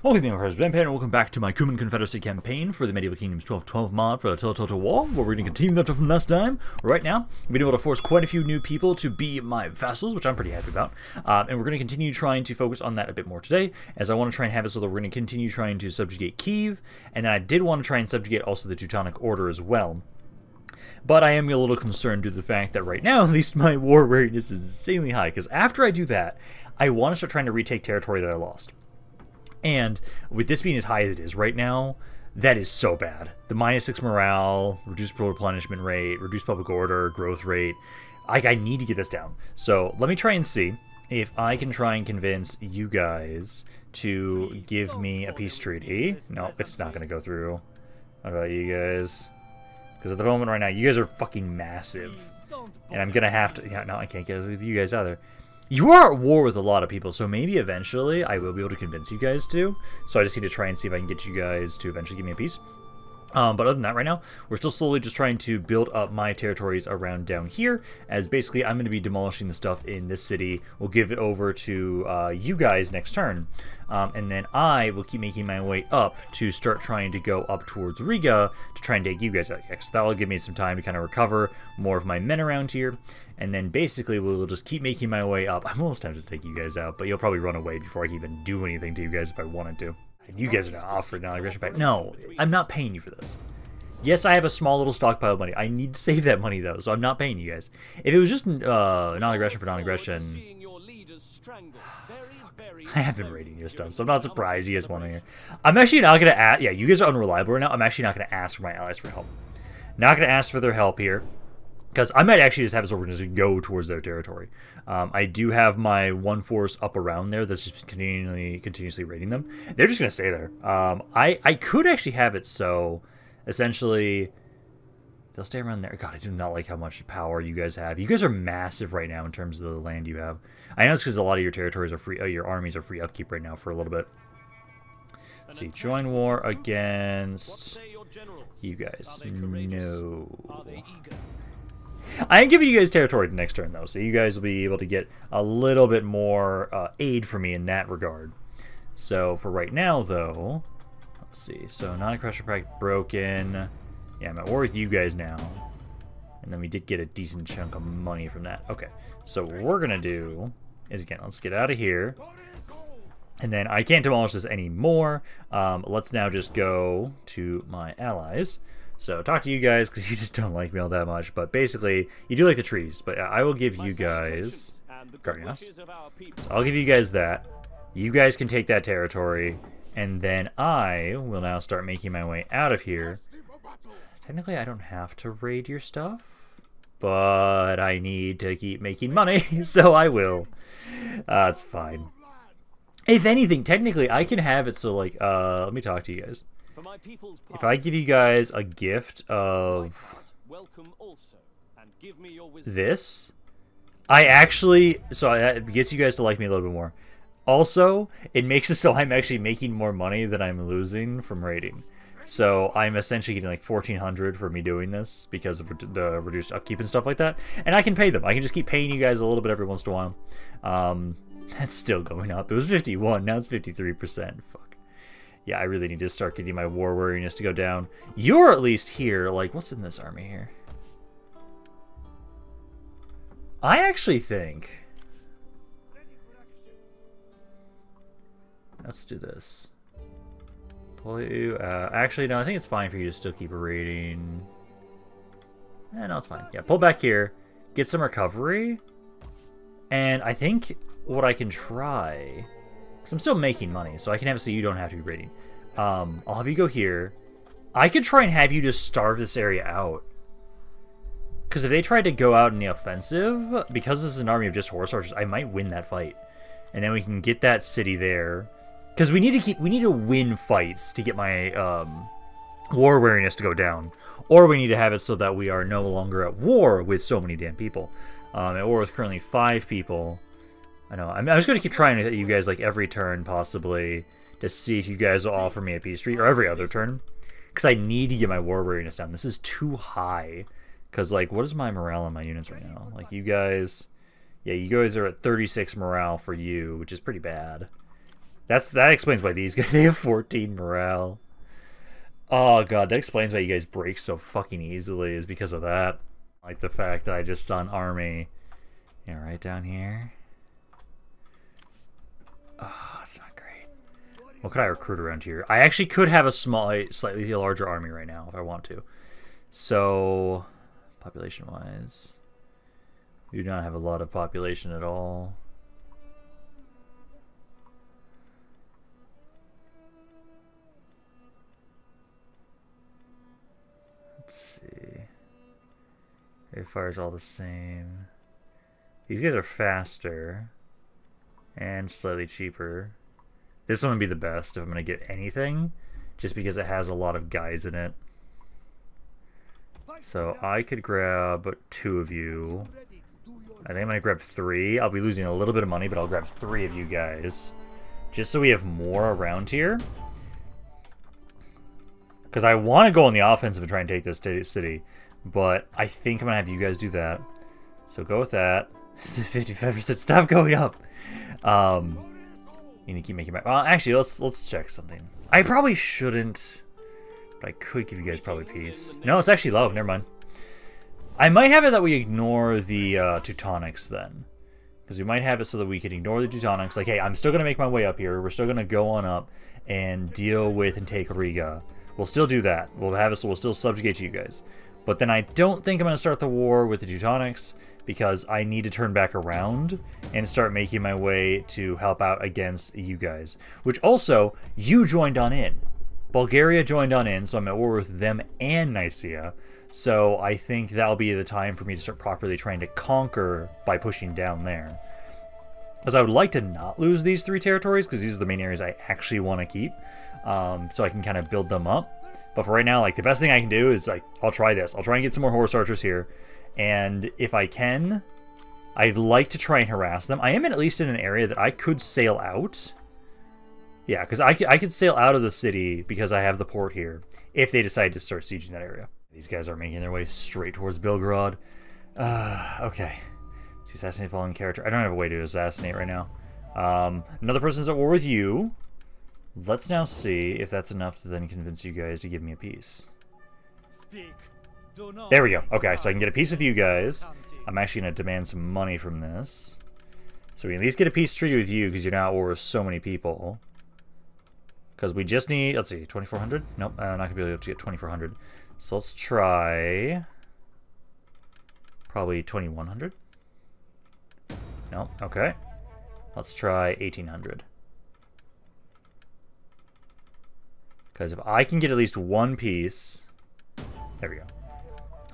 Welcome to Rampaned, and welcome back to my Cuman Confederacy campaign for the Medieval Kingdoms 1212 mod for Total War, where we're going to continue that from last time. Right now, we've been able to force quite a few new people to be my vassals, which I'm pretty happy about, and we're going to continue trying to focus on that a bit more today, as I want to try and have it so that we're going to continue trying to subjugate Kiev, and then I did want to try and subjugate also the Teutonic Order as well. But I am a little concerned due to the fact that right now, at least, my war readiness is insanely high, because after I do that, I want to start trying to retake territory that I lost. And with this being as high as it is right now, that is so bad. The -6 morale, reduced replenishment rate, reduced public order, growth rate. I need to get this down. So let me try and see if I can try and convince you guys to give me a peace treaty. No, it's not going to go through. What about you guys? Because at the moment right now, you guys are fucking massive. And I'm going to have to... Yeah, no, I can't get it with you guys either. You are at war with a lot of people, so maybe eventually I will be able to convince you guys to. So I just need to try and see if I can get you guys to eventually give me a peace. But other than that, right now, we're still slowly just trying to build up my territories around down here, as basically I'm going to be demolishing the stuff in this city. We'll give it over to you guys next turn. And then I will keep making my way up to start trying to go up towards Riga to try and take you guys out. So that'll give me some time to kind of recover more of my men around here. And then basically we'll just keep making my way up. I'm almost tempted to take you guys out, but you'll probably run away before I can even do anything to you guys if I wanted to. And you guys are not offered an aggression pact. No, I'm not paying you for this. Yes, I have a small little stockpile of money. I need to save that money, though, so I'm not paying you guys. If it was just non-aggression for non-aggression... I have been raiding your stuff, so I'm not surprised you guys want to hear. I'm actually not going to ask... Yeah, you guys are unreliable right now. I'm actually not going to ask for my allies for help. Not going to ask for their help here. Because I might actually just have this organization go towards their territory. I do have my one force up around there that's just continuously raiding them. They're just going to stay there. I could actually have it so, essentially, they'll stay around there. God, I do not like how much power you guys have. You guys are massive right now in terms of the land you have. I know it's because a lot of your territories are free, your armies are free upkeep right now for a little bit. Let's see, join war against you guys. No. I am giving you guys territory the next turn, though, so you guys will be able to get a little bit more aid from me in that regard. So, for right now, though, let's see. So, non-aggression pact broken. Yeah, I'm at war with you guys now. And then we did get a decent chunk of money from that. Okay, so what we're going to do is, again, let's get out of here. And then I can't demolish this anymore. Let's now just go to my allies. So, talk to you guys, because you just don't like me all that much. But basically, you do like the trees. But I will give you guys... So I'll give you guys that. You guys can take that territory. And then I will now start making my way out of here. Technically, I don't have to raid your stuff. But I need to keep making money, so I will. It's fine. If anything, technically, I can have it so, like... let me talk to you guys. If I give you guys a gift of this, I actually, so it gets you guys to like me a little bit more. Also, it makes it so I'm actually making more money than I'm losing from raiding. So I'm essentially getting like 1,400 for me doing this because of the reduced upkeep and stuff like that. And I can pay them. I can just keep paying you guys a little bit every once in a while. That's still going up. It was 51, now it's 53%. Fuck. Yeah, I really need to start getting my war weariness to go down. You're at least here. Like, what's in this army here? I actually think... Let's do this. Actually, no, I think it's fine for you to still keep raiding. No, it's fine. Yeah, pull back here. Get some recovery. And I think what I can try... So I'm still making money, so I can have it so you don't have to be raiding. I'll have you go here. I could try and have you just starve this area out. Because if they tried to go out in the offensive, because this is an army of just horse archers, I might win that fight. And then we can get that city there. Because we need to win fights to get my war weariness to go down. Or we need to have it so that we are no longer at war with so many damn people. At war with currently 5 people. I know. I mean, I'm just going to keep trying to hit you guys like every turn possibly to see if you guys will offer me a peace treaty, or every other turn, because I need to get my war weariness down. This is too high, because like, what is my morale on my units right now? Like you guys, yeah, you guys are at 36 morale for you, which is pretty bad. That explains why these guys, they have 14 morale. Oh god, that explains why you guys break so fucking easily, is because of that. Like the fact that I just saw an army, you know, right down here. Oh, it's not great. What could I recruit around here? I actually could have a slightly larger army right now if I want to. So, population-wise, we do not have a lot of population at all. It fires all the same. These guys are faster and slightly cheaper. This one would be the best if I'm gonna get anything, just because it has a lot of guys in it. So I could grab 2 of you. I think I'm gonna grab 3. I'll be losing a little bit of money, but I'll grab 3 of you guys, just so we have more around here. Because I want to go on the offensive and try and take this city. But I think I'm going to have you guys do that. So go with that. 55% stuff going up. You need to keep making back. Well, actually, let's check something. I probably shouldn't. But I could give you guys probably peace. No, it's actually low. Never mind. I might have it that we ignore the Teutonics then. Because we might have it so that we could ignore the Teutonics. Like, hey, I'm still going to make my way up here. We're still going to go on up and deal with and take Riga. We'll still do that. We'll still subjugate you guys. But then I don't think I'm going to start the war with the Teutonics, because I need to turn back around and start making my way to help out against you guys. Which also, you joined on in. Bulgaria joined on in, so I'm at war with them and Nicaea. So I think that'll be the time for me to start properly trying to conquer by pushing down there. Because I would like to not lose these 3 territories, because these are the main areas I actually want to keep. So I can kind of build them up. But for right now, like, the best thing I can do is, like, I'll try this. I'll try and get some more horse archers here. And if I can, I'd like to try and harass them. I am at least in an area that I could sail out. Yeah, because I could sail out of the city because I have the port here if they decide to start sieging that area. These guys are making their way straight towards Bilhorod. Okay. To assassinate a fallen character. I don't have a way to assassinate right now. Another person's at war with you. Let's now see if that's enough to then convince you guys to give me a peace. There we go. Okay, so I can get a peace with you guys. I'm actually going to demand some money from this. So we at least get a peace treaty with you, because you're now at war with so many people. Because we just need, let's see, 2,400? Nope, I'm not going to be able to get 2,400. So let's try probably 2,100. Nope, okay. Let's try 1,800. Because if I can get at least one piece... There we go.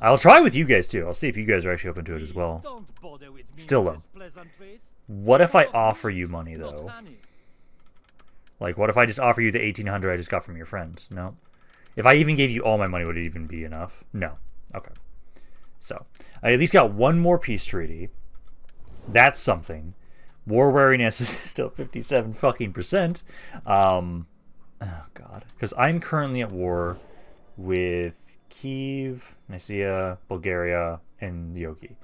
I'll try with you guys too. I'll see if you guys are actually open to it as well. Still low. What if I offer you money though? Like, what if I just offer you the 1,800 I just got from your friends? No. If I even gave you all my money, would it even be enough? No. Okay. So, I at least got one more peace treaty. That's something. War wariness is still 57%. Oh god, because I'm currently at war with Kiev, Nicaea, Bulgaria, and Yoki.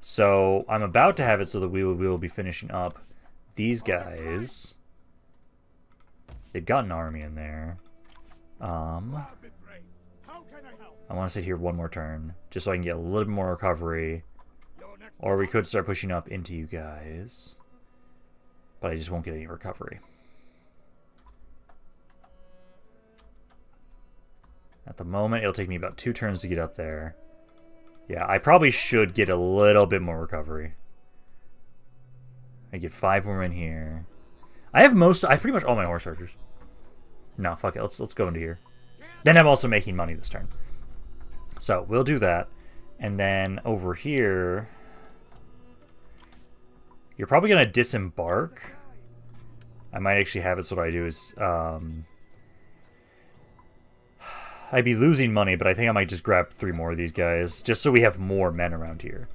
So I'm about to have it so that we will be finishing up these guys. They've got an army in there. I want to sit here one more turn, just so I can get a little bit more recovery. Or we could start pushing up into you guys. But I just won't get any recovery. At the moment, it'll take me about 2 turns to get up there. Yeah, I probably should get a little bit more recovery. I get 5 more in here. I have pretty much all my horse archers. No, fuck it. Let's go into here. Then I'm also making money this turn. So, we'll do that. And then over here... You're probably going to disembark. I might actually have it so what I do is... I'd be losing money, but I think I might just grab 3 more of these guys, just so we have more men around here.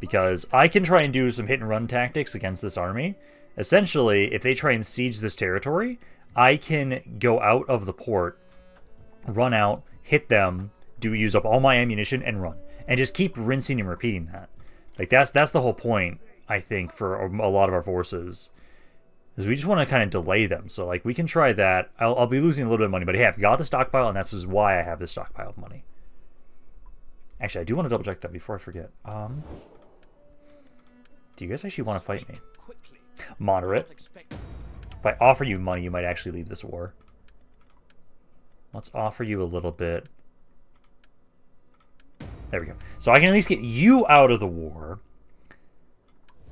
Because I can try and do some hit-and-run tactics against this army. Essentially, if they try and siege this territory, I can go out of the port, run out, hit them, use up all my ammunition, and run. And just keep rinsing and repeating that. Like, that's the whole point, I think, for a lot of our forces. is we just want to kind of delay them. So like we can try that. I'll be losing a little bit of money, but hey, I've got the stockpile, and that's why I have this stockpile of money. Actually, I do want to double check that before I forget. Do you guys actually want to fight me? Moderate. If I offer you money, you might actually leave this war. Let's offer you a little bit. There we go. So I can at least get you out of the war.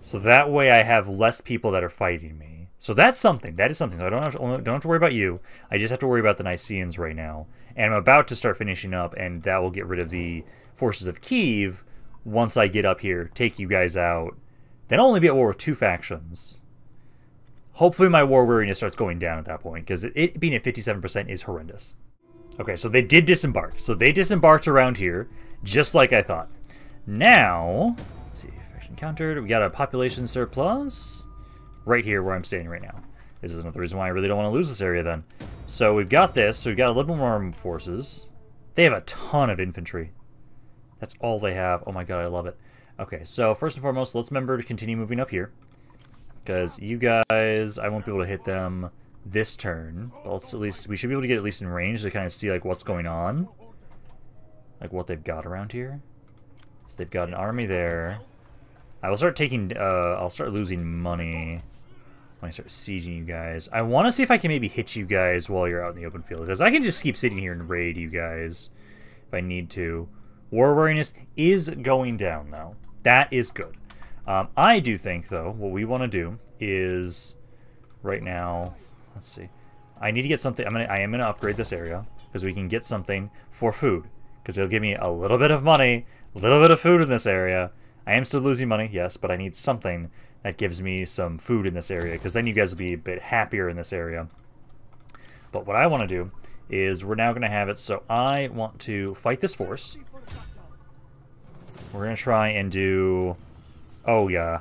So that way I have less people that are fighting me. So that's something. That is something. So I don't have to worry about you. I just have to worry about the Nicaeans right now. And I'm about to start finishing up, and that will get rid of the forces of Kiev once I get up here, take you guys out. Then I'll only be at war with two factions. Hopefully my war weariness starts going down at that point, because it being at 57% is horrendous. Okay, so they did disembark. So they disembarked around here, just like I thought. Now, let's see, faction countered. We got a population surplus right here where I'm standing right now. This is another reason why I really don't want to lose this area then. So we've got this, so we've got a little more armed forces. They have a ton of infantry. That's all they have. Oh my god, I love it. Okay, so first and foremost, let's remember to continue moving up here. Because you guys, I won't be able to hit them this turn. But let's at least, we should be able to get at least in range to kind of see like what's going on. Like what they've got around here. So they've got an army there. I will start taking, I'll start losing money when I start sieging you guys. I want to see if I can maybe hit you guys while you're out in the open field. Because I can just keep sitting here and raid you guys if I need to. War weariness is going down though. That is good. I do think, though, what we want to do is, right now, let's see. I need to get something. I am gonna upgrade this area because we can get something for food because it'll give me a little bit of money, a little bit of food in this area. I am still losing money, yes, but I need something that gives me some food in this area because then you guys will be a bit happier in this area. But what I want to do is we're now gonna have it. So I want to fight this force. We're gonna try and do. Oh, yeah.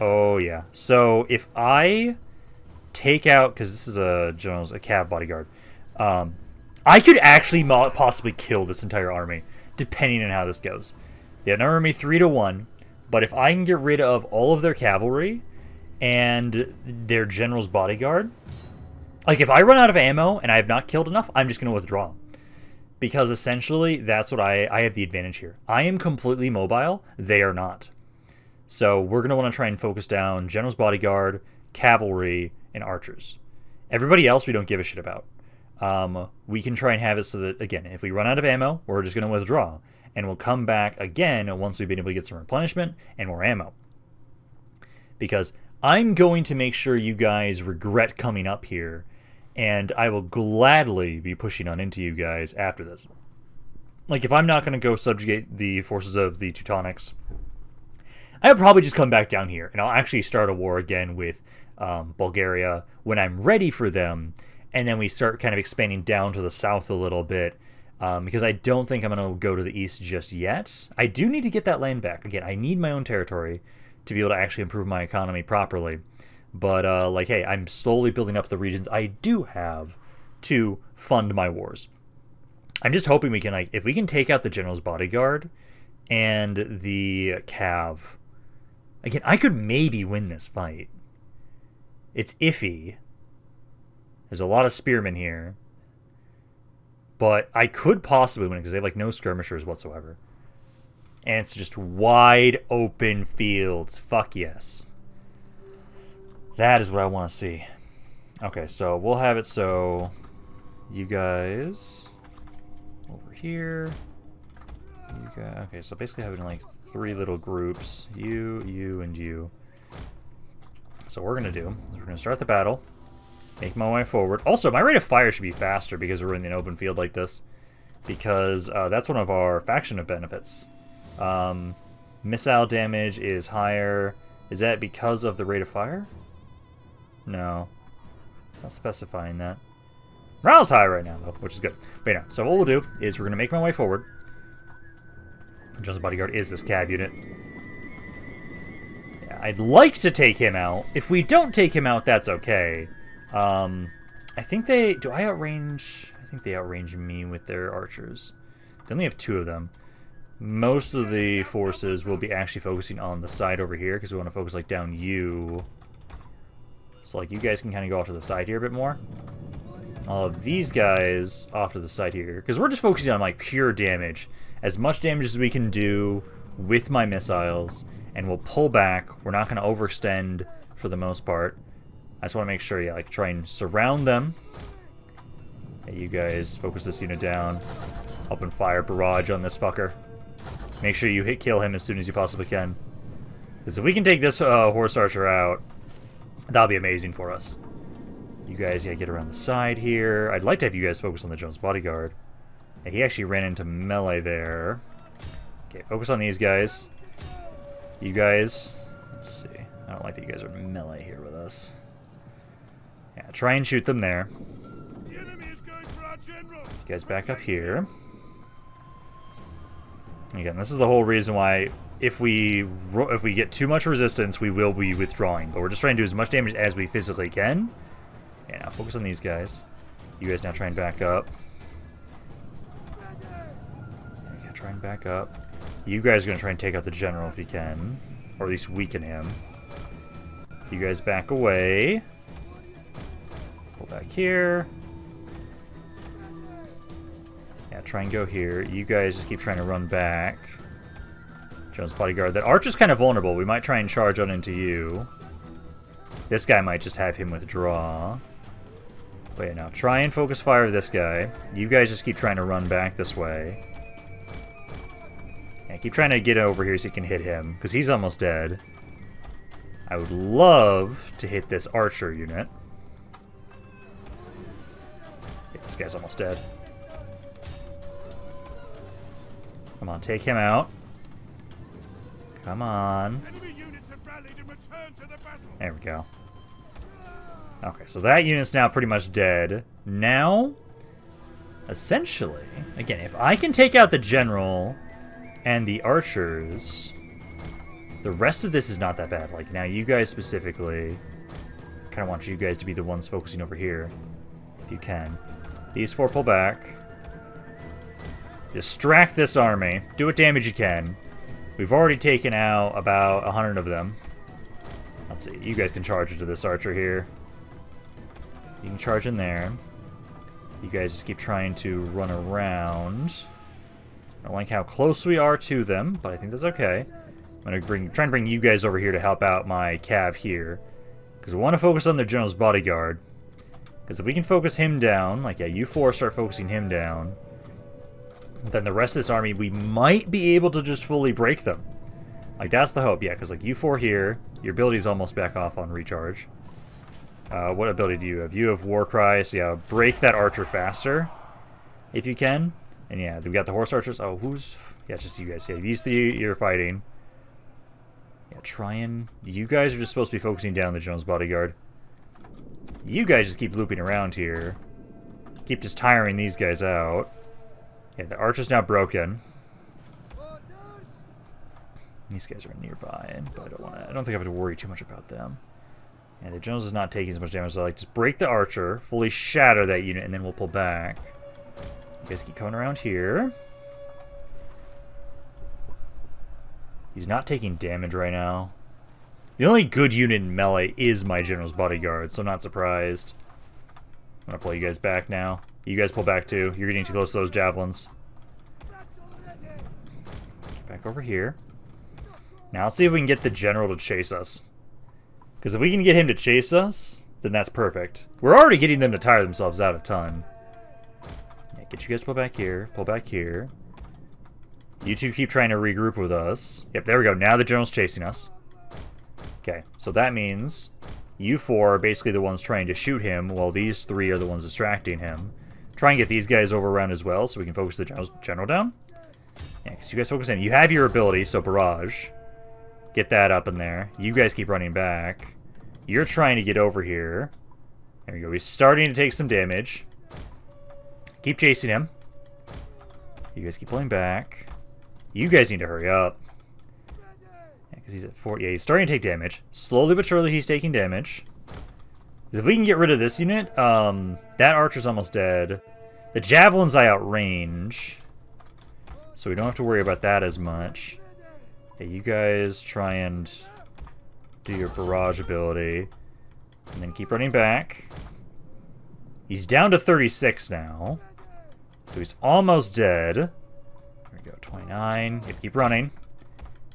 Oh, yeah. So, if I take out... Because this is a cav bodyguard. I could actually possibly kill this entire army, depending on how this goes. They have an army 3-1, but if I can get rid of all of their cavalry and their general's bodyguard... Like, if I run out of ammo and I have not killed enough, I'm just going to withdraw. Because, essentially, that's what I have the advantage here. I am completely mobile. They are not. So we're going to want to try and focus down General's Bodyguard, Cavalry, and Archers. Everybody else we don't give a shit about. We can try and have it so that, again, if we run out of ammo, we're just going to withdraw. And we'll come back again once we've been able to get some replenishment and more ammo. Because I'm going to make sure you guys regret coming up here. And I will gladly be pushing on into you guys after this. Like, if I'm not going to go subjugate the forces of the Teutonics... I'll probably just come back down here, and I'll actually start a war again with Bulgaria when I'm ready for them, and then we start kind of expanding down to the south a little bit, because I don't think I'm going to go to the east just yet. I do need to get that land back. Again, I need my own territory to be able to actually improve my economy properly, but, like, hey, I'm slowly building up the regions I do have to fund my wars. I'm just hoping we can, like, if we can take out the general's bodyguard and the cav... Again, I could maybe win this fight. It's iffy. There's a lot of spearmen here. But I could possibly win it because they have like no skirmishers whatsoever. And it's just wide open fields. Fuck yes. That is what I want to see. Okay, so we'll have it so you guys over here. You guys, okay, so basically having like three little groups, you, you, and you. So what we're going to do is we're going to start the battle, make my way forward. Also, my rate of fire should be faster because we're in an open field like this, because that's one of our faction of benefits. Missile damage is higher. Is that because of the rate of fire? No. It's not specifying that. Morale's high right now, though, which is good. But yeah, so what we'll do is we're going to make my way forward. John's bodyguard is this cav unit. Yeah, I'd like to take him out. If we don't take him out, that's okay. I think they... Do I outrange... I think they outrange me with their archers. They only have two of them. Most of the forces will be actually focusing on the side over here, because we want to focus, like, down you. So, like, you guys can kind of go off to the side here a bit more. All of these guys off to the side here. Because we're just focusing on, like, pure damage. As much damage as we can do with my missiles. And we'll pull back. We're not going to overextend for the most part. I just want to make sure, yeah, like, try and surround them. Hey, you guys, focus this unit down. Open fire barrage on this fucker. Make sure you hit kill him as soon as you possibly can. Because if we can take this horse archer out, that'll be amazing for us. You guys, yeah, get around the side here. I'd like to have you guys focus on the Jones bodyguard. Hey, he actually ran into melee there. Okay, focus on these guys. You guys, let's see. I don't like that you guys are melee here with us. Yeah, try and shoot them there. The enemy is going for our general. You guys back up here. Again, this is the whole reason why if we get too much resistance, we will be withdrawing. But we're just trying to do as much damage as we physically can. Yeah, now focus on these guys. You guys now try and back up. Yeah, try and back up. You guys are going to try and take out the general if you can. Or at least weaken him. You guys back away. Pull back here. Yeah, try and go here. You guys just keep trying to run back. Jones bodyguard. That archer's kind of vulnerable. We might try and charge on into you. This guy might just have him withdraw. But yeah, now try and focus fire this guy. You guys just keep trying to run back this way. Yeah, keep trying to get over here so you can hit him, because he's almost dead. I would love to hit this archer unit. Yeah, this guy's almost dead. Come on, take him out. Come on. There we go. Okay, so that unit's now pretty much dead. Now, essentially, again, if I can take out the general and the archers, the rest of this is not that bad. Like, now you guys specifically, I kind of want you guys to be the ones focusing over here, if you can. These four pull back. Distract this army. Do what damage you can. We've already taken out about 100 of them. Let's see, you guys can charge into this archer here. You can charge in there. You guys just keep trying to run around. I don't like how close we are to them, but I think that's okay. I'm going to try and bring you guys over here to help out my cav here. Because we want to focus on the general's bodyguard. Because if we can focus him down, like, yeah, you four start focusing him down, then the rest of this army, we might be able to just fully break them. Like, that's the hope, yeah, because, like, you four here, your ability's almost back off on recharge. What ability do you have? You have Warcry, so, yeah, break that archer faster, if you can. And, yeah, we got the horse archers. Oh, who's... Yeah, it's just you guys. Yeah, these three you're fighting. Yeah, try and... You guys are just supposed to be focusing down the Jones bodyguard. You guys just keep looping around here. Keep just tiring these guys out. Yeah, the archer's now broken. These guys are nearby, but I don't think I have to worry too much about them. And yeah, the general is not taking as much damage, so, like, just break the archer, fully shatter that unit, and then we'll pull back. You guys keep coming around here. He's not taking damage right now. The only good unit in melee is my general's bodyguard, so I'm not surprised. I'm gonna pull you guys back now. You guys pull back too. You're getting too close to those javelins. Get back over here. Now let's see if we can get the general to chase us. Because if we can get him to chase us, then that's perfect. We're already getting them to tire themselves out a ton. Yeah, get you guys to pull back here. Pull back here. You two keep trying to regroup with us. Yep, there we go. Now the general's chasing us. Okay, so that means you four are basically the ones trying to shoot him, while these three are the ones distracting him. Try and get these guys over around as well, so we can focus the general down. Yeah, because you guys focus him. You have your ability, so barrage. Get that up in there. You guys keep running back. You're trying to get over here. There we go. He's starting to take some damage. Keep chasing him. You guys keep pulling back. You guys need to hurry up. Yeah, because he's at 40. Yeah, he's starting to take damage. Slowly but surely he's taking damage. If we can get rid of this unit, that archer's almost dead. The javelins I outrange, so we don't have to worry about that as much. Yeah, you guys try and do your barrage ability. And then keep running back. He's down to 36 now. So he's almost dead. There we go, 29. Keep running.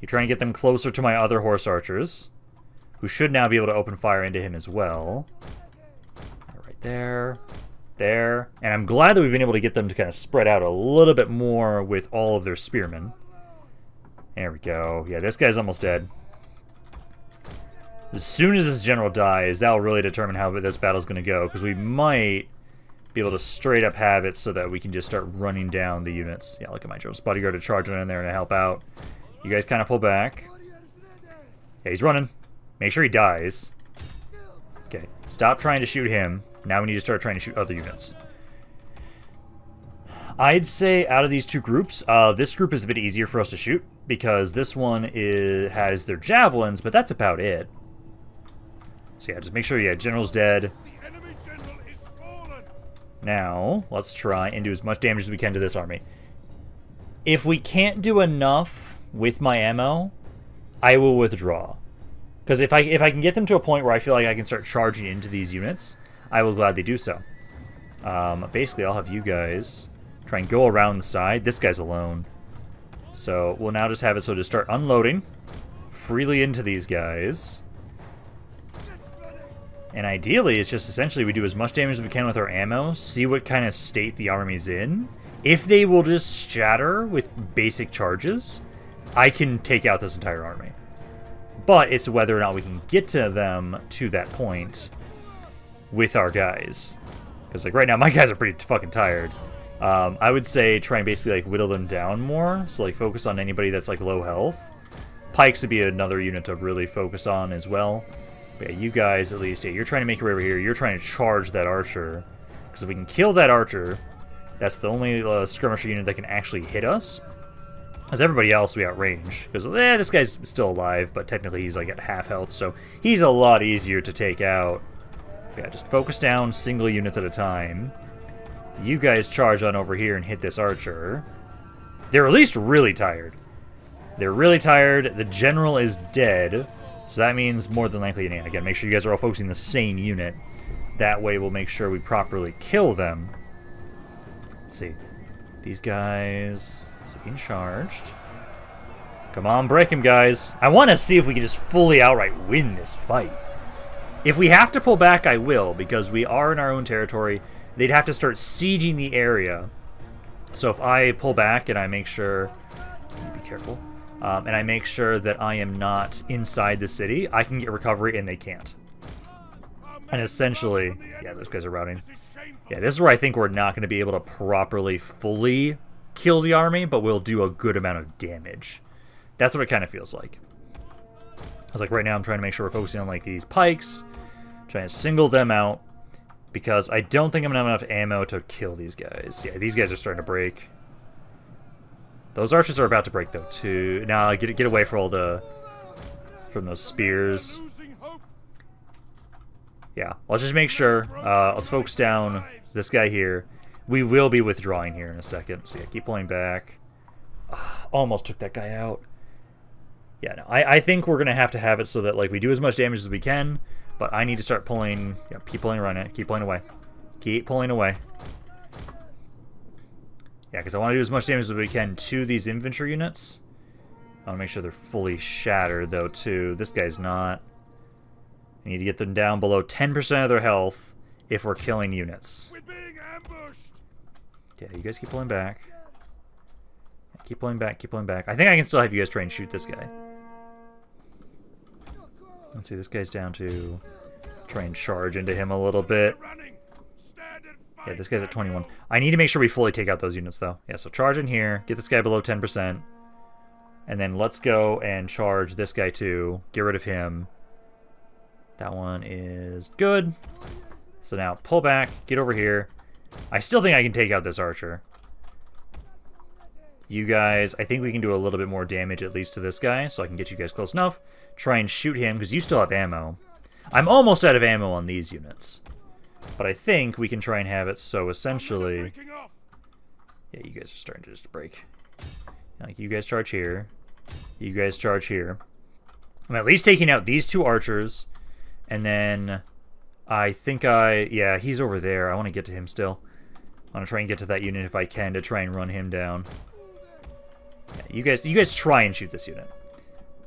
Keep trying to get them closer to my other horse archers, who should now be able to open fire into him as well. Right there. There. And I'm glad that we've been able to get them to kind of spread out a little bit more with all of their spearmen. There we go. Yeah, this guy's almost dead. As soon as this general dies, that'll really determine how this battle's going to go, because we might be able to straight up have it so that we can just start running down the units. Yeah, look at my general's bodyguard to charge in there and to help out. You guys kind of pull back. Yeah, he's running. Make sure he dies. Okay, stop trying to shoot him. Now we need to start trying to shoot other units. I'd say out of these two groups, this group is a bit easier for us to shoot, because this one is, has their javelins, but that's about it. So yeah, just make sure, yeah, general's dead. The enemy general is fallen. Now, let's try and do as much damage as we can to this army. If we can't do enough with my ammo, I will withdraw. Because if I can get them to a point where I feel like I can start charging into these units, I will gladly do so. Basically, I'll have you guys try and go around the side. This guy's alone. So we'll now just have it so just start unloading freely into these guys. And ideally, it's just essentially we do as much damage as we can with our ammo, see what kind of state the army's in. If they will just shatter with basic charges, I can take out this entire army. But it's whether or not we can get to them to that point with our guys. Because like right now, my guys are pretty fucking tired. I would say try and basically like whittle them down more. So like focus on anybody that's like low health. Pikes would be another unit to really focus on as well. But yeah, you guys at least, yeah, you're trying to make your way over here. You're trying to charge that archer. Because if we can kill that archer, that's the only skirmisher unit that can actually hit us. As everybody else, we outrange. Because this guy's still alive, but technically he's like at half health. So he's a lot easier to take out. Yeah, just focus down single units at a time. You guys charge on over here and hit this archer. They're at least really tired. They're really tired. The general is dead. So that means more than likely, again, make sure you guys are all focusing the same unit. That way we'll make sure we properly kill them. Let's see. These guys... so being charged. Come on, break him, guys. I want to see if we can just fully outright win this fight. If we have to pull back, I will, because we are in our own territory. They'd have to start sieging the area. So if I pull back and I make sure... be careful. And I make sure that I am not inside the city, I can get recovery and they can't. And essentially... yeah, those guys are routing. Yeah, this is where I think we're not going to be able to properly, fully kill the army, but we'll do a good amount of damage. That's what it kind of feels like. I was like, right now I'm trying to make sure we're focusing on like these pikes, trying to single them out, because I don't think I'm gonna have enough ammo to kill these guys. Yeah, these guys are starting to break. Those archers are about to break though too. Now get away from all the those spears. Yeah, let's just make sure. Let's focus down this guy here. We will be withdrawing here in a second, so yeah, keep pulling back. Almost took that guy out. Yeah, no, I think we're gonna have to have it so that like we do as much damage as we can, but I need to start pulling. Yeah, keep pulling around it. Keep pulling away. Keep pulling away. Yeah, because I want to do as much damage as we can to these infantry units. I want to make sure they're fully shattered though too. This guy's not. I need to get them down below 10% of their health if we're killing units. We're being ambushed. Yeah, you guys keep pulling back. Keep pulling back. Keep pulling back. I think I can still have you guys try and shoot this guy. Let's see, this guy's down to try and charge into him a little bit. Yeah, this guy's at 21. I need to make sure we fully take out those units, though. Yeah, so charge in here. Get this guy below 10%. And then let's go and charge this guy, too. Get rid of him. That one is good. So now pull back. Get over here. I still think I can take out this archer. You guys, I think we can do a little bit more damage at least to this guy, so I can get you guys close enough. Try and shoot him, because you still have ammo. I'm almost out of ammo on these units. But I think we can try and have it so essentially... yeah, you guys are starting to just break. Like, you guys charge here. You guys charge here. I'm at least taking out these two archers, and then I think yeah, he's over there. I want to get to him still. I want to try and get to that unit if I can to try and run him down. Yeah, you guys try and shoot this unit.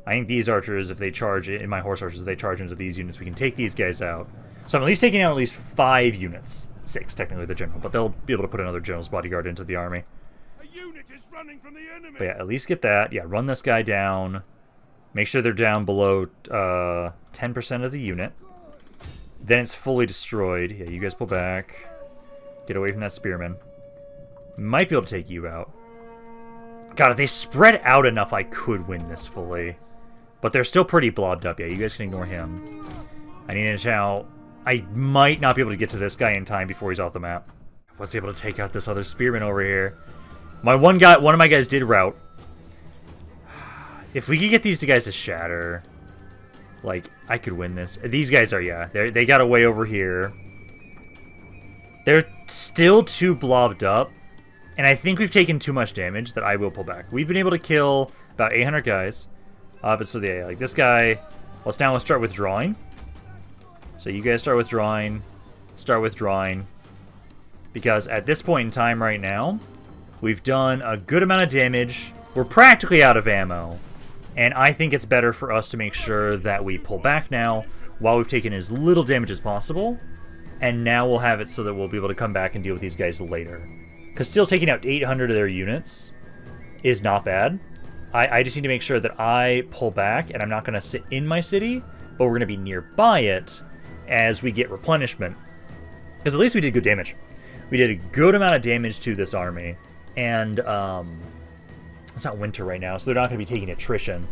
I think these archers, if they charge in my horse archers, if they charge into these units, we can take these guys out. So I'm at least taking out at least 5 units. 6, technically, the general, but they'll be able to put another general's bodyguard into the army. A unit is running from the enemy. But yeah, at least get that. Yeah, run this guy down. Make sure they're down below 10% of the unit. Then it's fully destroyed. Yeah, you guys pull back. Get away from that spearman. Might be able to take you out. God, if they spread out enough, I could win this fully. But they're still pretty blobbed up. Yeah, you guys can ignore him. I need to out. I might not be able to get to this guy in time before he's off the map. I was able to take out this other spearman over here. My one guy, one of my guys did rout. If we could get these two guys to shatter, like, I could win this. These guys are, yeah, they got away over here. They're still too blobbed up, and I think we've taken too much damage that I will pull back. We've been able to kill about 800 guys. But so yeah, like this guy, let's start withdrawing. So you guys start withdrawing, because at this point in time right now, we've done a good amount of damage. We're practically out of ammo, and I think it's better for us to make sure that we pull back now while we've taken as little damage as possible, and now we'll have it so that we'll be able to come back and deal with these guys later. Because still taking out 800 of their units is not bad. I just need to make sure that I pull back, and I'm not going to sit in my city, but we're going to be nearby it as we get replenishment. Because at least we did good damage. We did a good amount of damage to this army, and it's not winter right now, so they're not going to be taking attrition.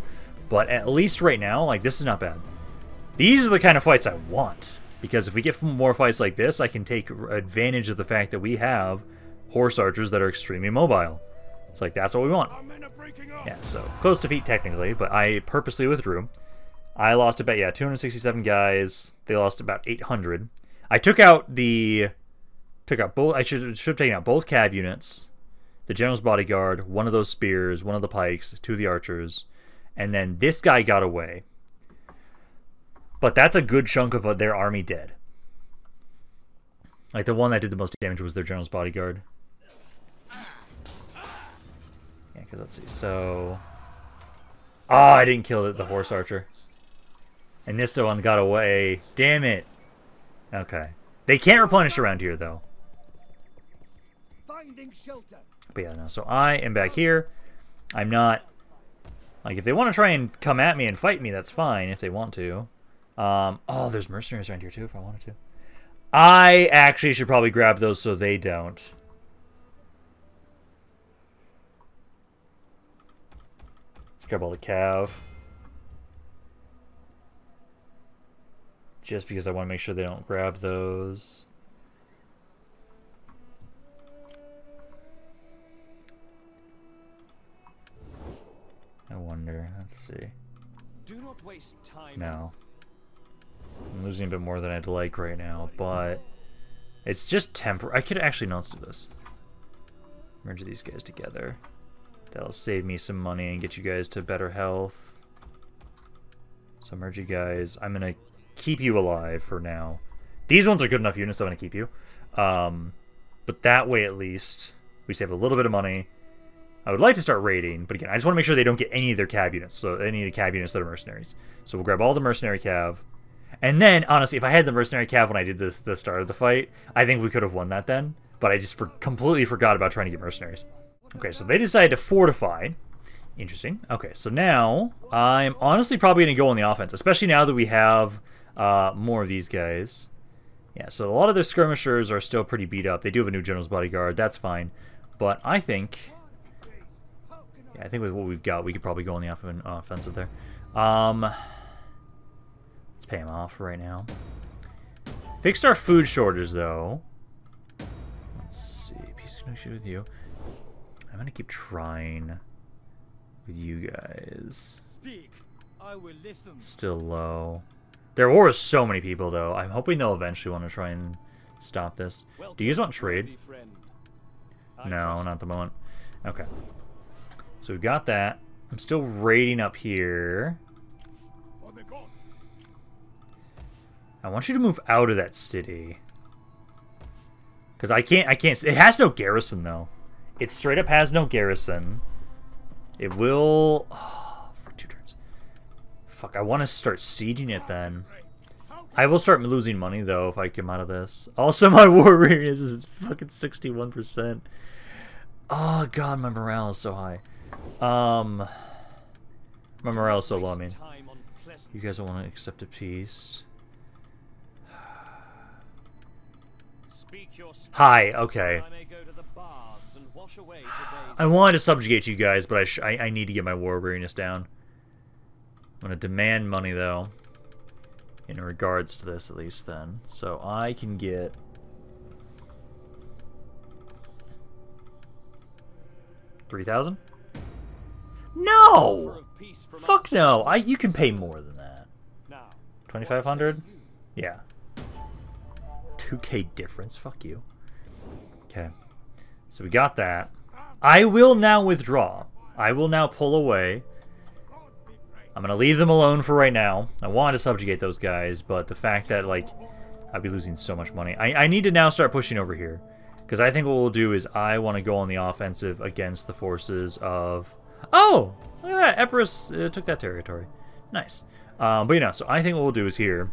But at least right now, like, this is not bad. These are the kind of fights I want, because if we get more fights like this, I can take advantage of the fact that we have horse archers that are extremely mobile. It's like, that's what we want. Yeah, so close defeat technically, but I purposely withdrew. I lost about, yeah, 267 guys. They lost about 800. I took out both. I should have taken out both cav units, the general's bodyguard, one of those spears, one of the pikes, 2 of the archers, and then this guy got away. But that's a good chunk of their army dead. Like, the one that did the most damage was their general's bodyguard. Yeah, because let's see. So, ah, I didn't kill the horse archer. And this one got away. Damn it. Okay. They can't replenish around here, though. But yeah, no, so I am back here. I'm not, like, if they want to try and come at me and fight me, that's fine if they want to. Oh, there's mercenaries around here, too, if I wanted to. I actually should probably grab those so they don't. Let's grab all the cav. Just because I want to make sure they don't grab those. I wonder. Let's see. Do not waste time. No. I'm losing a bit more than I'd like right now, but it's just temporary. I could actually, no, let's do this. Merge these guys together. That'll save me some money and get you guys to better health. So merge you guys. I'm going to keep you alive for now. These ones are good enough units, so I'm going to keep you. But that way, at least, we save a little bit of money. I would like to start raiding, but again, I just want to make sure they don't get any of their cav units, so any of the cav units that are mercenaries. So we'll grab all the mercenary cav. And then, honestly, if I had the mercenary cav when I did this at the start of the fight, I think we could have won that then. But I just completely forgot about trying to get mercenaries. Okay, so they decided to fortify. Interesting. Okay, so now I'm honestly probably going to go on the offense, especially now that we have more of these guys. Yeah, so a lot of their skirmishers are still pretty beat up. They do have a new general's bodyguard. That's fine. But I think, yeah, I think with what we've got, we could probably go on the offensive there. Let's pay him off right now. Fixed our food shortage, though. Let's see. Peace connection with you. I'm going to keep trying with you guys. Speak. I will listen. Still low. Their war is so many people, though. I'm hoping they'll eventually want to try and stop this. Do you guys want trade? No, not the moment. Okay. So we've got that. I'm still raiding up here. I want you to move out of that city. Because I can't, it has no garrison, though. It straight up has no garrison. It will, for 2 turns. Fuck, I want to start sieging it then. I will start losing money, though, if I come out of this. Also, my war readiness is fucking 61%. Oh, God, my morale is so high. My morale is so low, I mean. You guys don't want to accept a peace. Hi, okay. I wanted to subjugate you guys, but I need to get my war weariness down. I'm going to demand money, though. In regards to this, at least, then. So I can get... $3,000? No! Fuck no! You can pay more than that. 2,500? Yeah. 2K difference. Fuck you. Okay. So we got that. I will now withdraw. I will now pull away. I'm gonna leave them alone for right now. I wanted to subjugate those guys, but the fact that, like, I'd be losing so much money. I need to now start pushing over here. Because I think what we'll do is I want to go on the offensive against the forces of... Oh! Look at that. Epirus took that territory. Nice. But, you know, so I think what we'll do is here...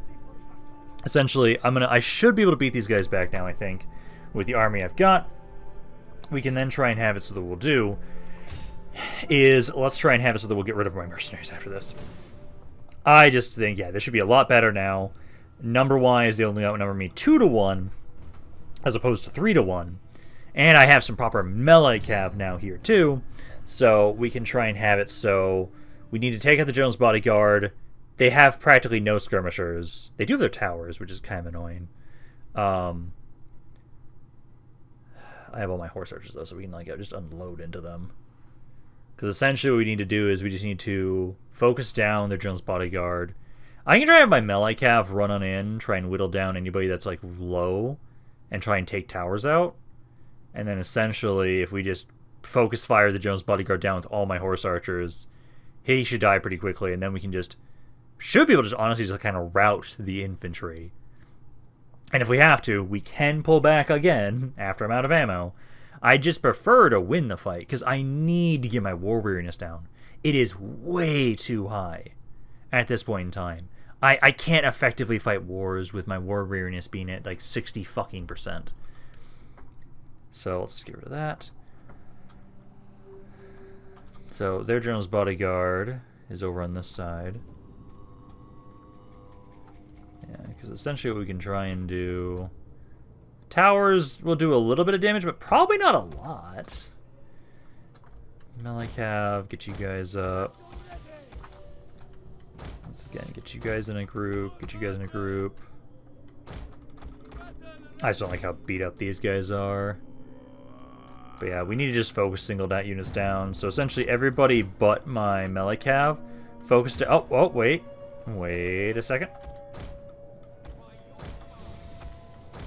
Essentially, I should be able to beat these guys back now, I think. With the army I've got. We can then try and have it so that we'll do... is let's try and have it so that we'll get rid of my mercenaries after this. I just think, yeah, this should be a lot better now. Number-wise, they only outnumber me 2 to 1 as opposed to 3 to 1. And I have some proper melee cav now here too, so we can try and have it so we need to take out the general's bodyguard. They have practically no skirmishers. They do have their towers, which is kind of annoying. I have all my horse archers though, so we can like just unload into them. Because essentially what we need to do is we just need to focus down their general's bodyguard. I can try and have my melee cav run on in, try and whittle down anybody that's like low, and try and take towers out. And then essentially if we just focus fire the general's bodyguard down with all my horse archers, he should die pretty quickly. And then we can just, should be able to just honestly just kind of rout the infantry. And if we have to, we can pull back again after I'm out of ammo. I just prefer to win the fight, because I need to get my war weariness down. It is way too high at this point in time. I can't effectively fight wars with my war weariness being at like 60 fucking %. So let's get rid of that. So their general's bodyguard is over on this side. Yeah, because essentially what we can try and do... Towers will do a little bit of damage, but probably not a lot. Melee cav, get you guys up. Once again, get you guys in a group, get you guys in a group. I just don't like how beat up these guys are. But yeah, we need to just focus single-dot units down. So essentially everybody but my melee cav focused to... Oh, wait. Wait a second.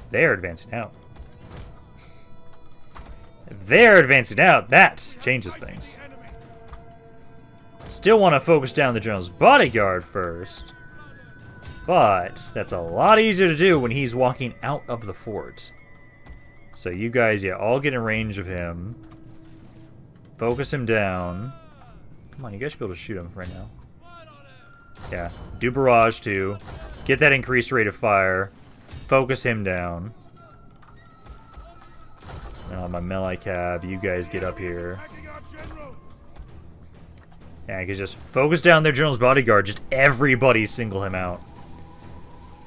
They're advancing out. If they're advancing out, that changes things. Still want to focus down the general's bodyguard first. But that's a lot easier to do when he's walking out of the fort. So you guys, yeah, all get in range of him. Focus him down. Come on, you guys should be able to shoot him right now. Yeah, do barrage too. Get that increased rate of fire. Focus him down. And on my melee cab, you guys get up here. Yeah, I can just focus down their general's bodyguard. Just everybody single him out.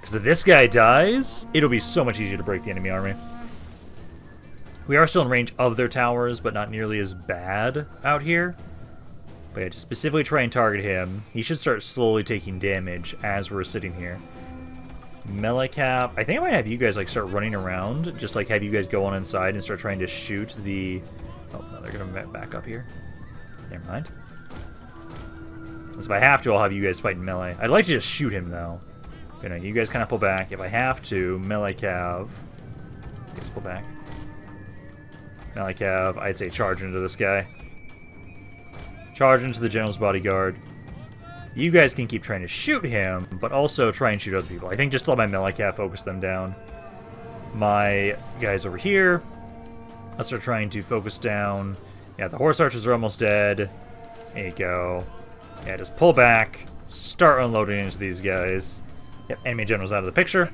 Because if this guy dies, it'll be so much easier to break the enemy army. We are still in range of their towers, but not nearly as bad out here. But yeah, just specifically try and target him. He should start slowly taking damage as we're sitting here. Melee cap. I think I might have you guys like start running around, just like have you guys go on inside and start trying to shoot the... Oh, no, they're going to back up here. Never mind. So if I have to, I'll have you guys fight in melee. I'd like to just shoot him, though. You know, you guys kind of pull back. If I have to, melee cav. Let's pull back. Melee cav. I'd say charge into this guy. Charge into the general's bodyguard. You guys can keep trying to shoot him, but also try and shoot other people. I think just let my melee cat focus them down. My guys over here, let's start trying to focus down. Yeah, the horse archers are almost dead. There you go. Yeah, just pull back. Start unloading into these guys. Yep, enemy general's out of the picture.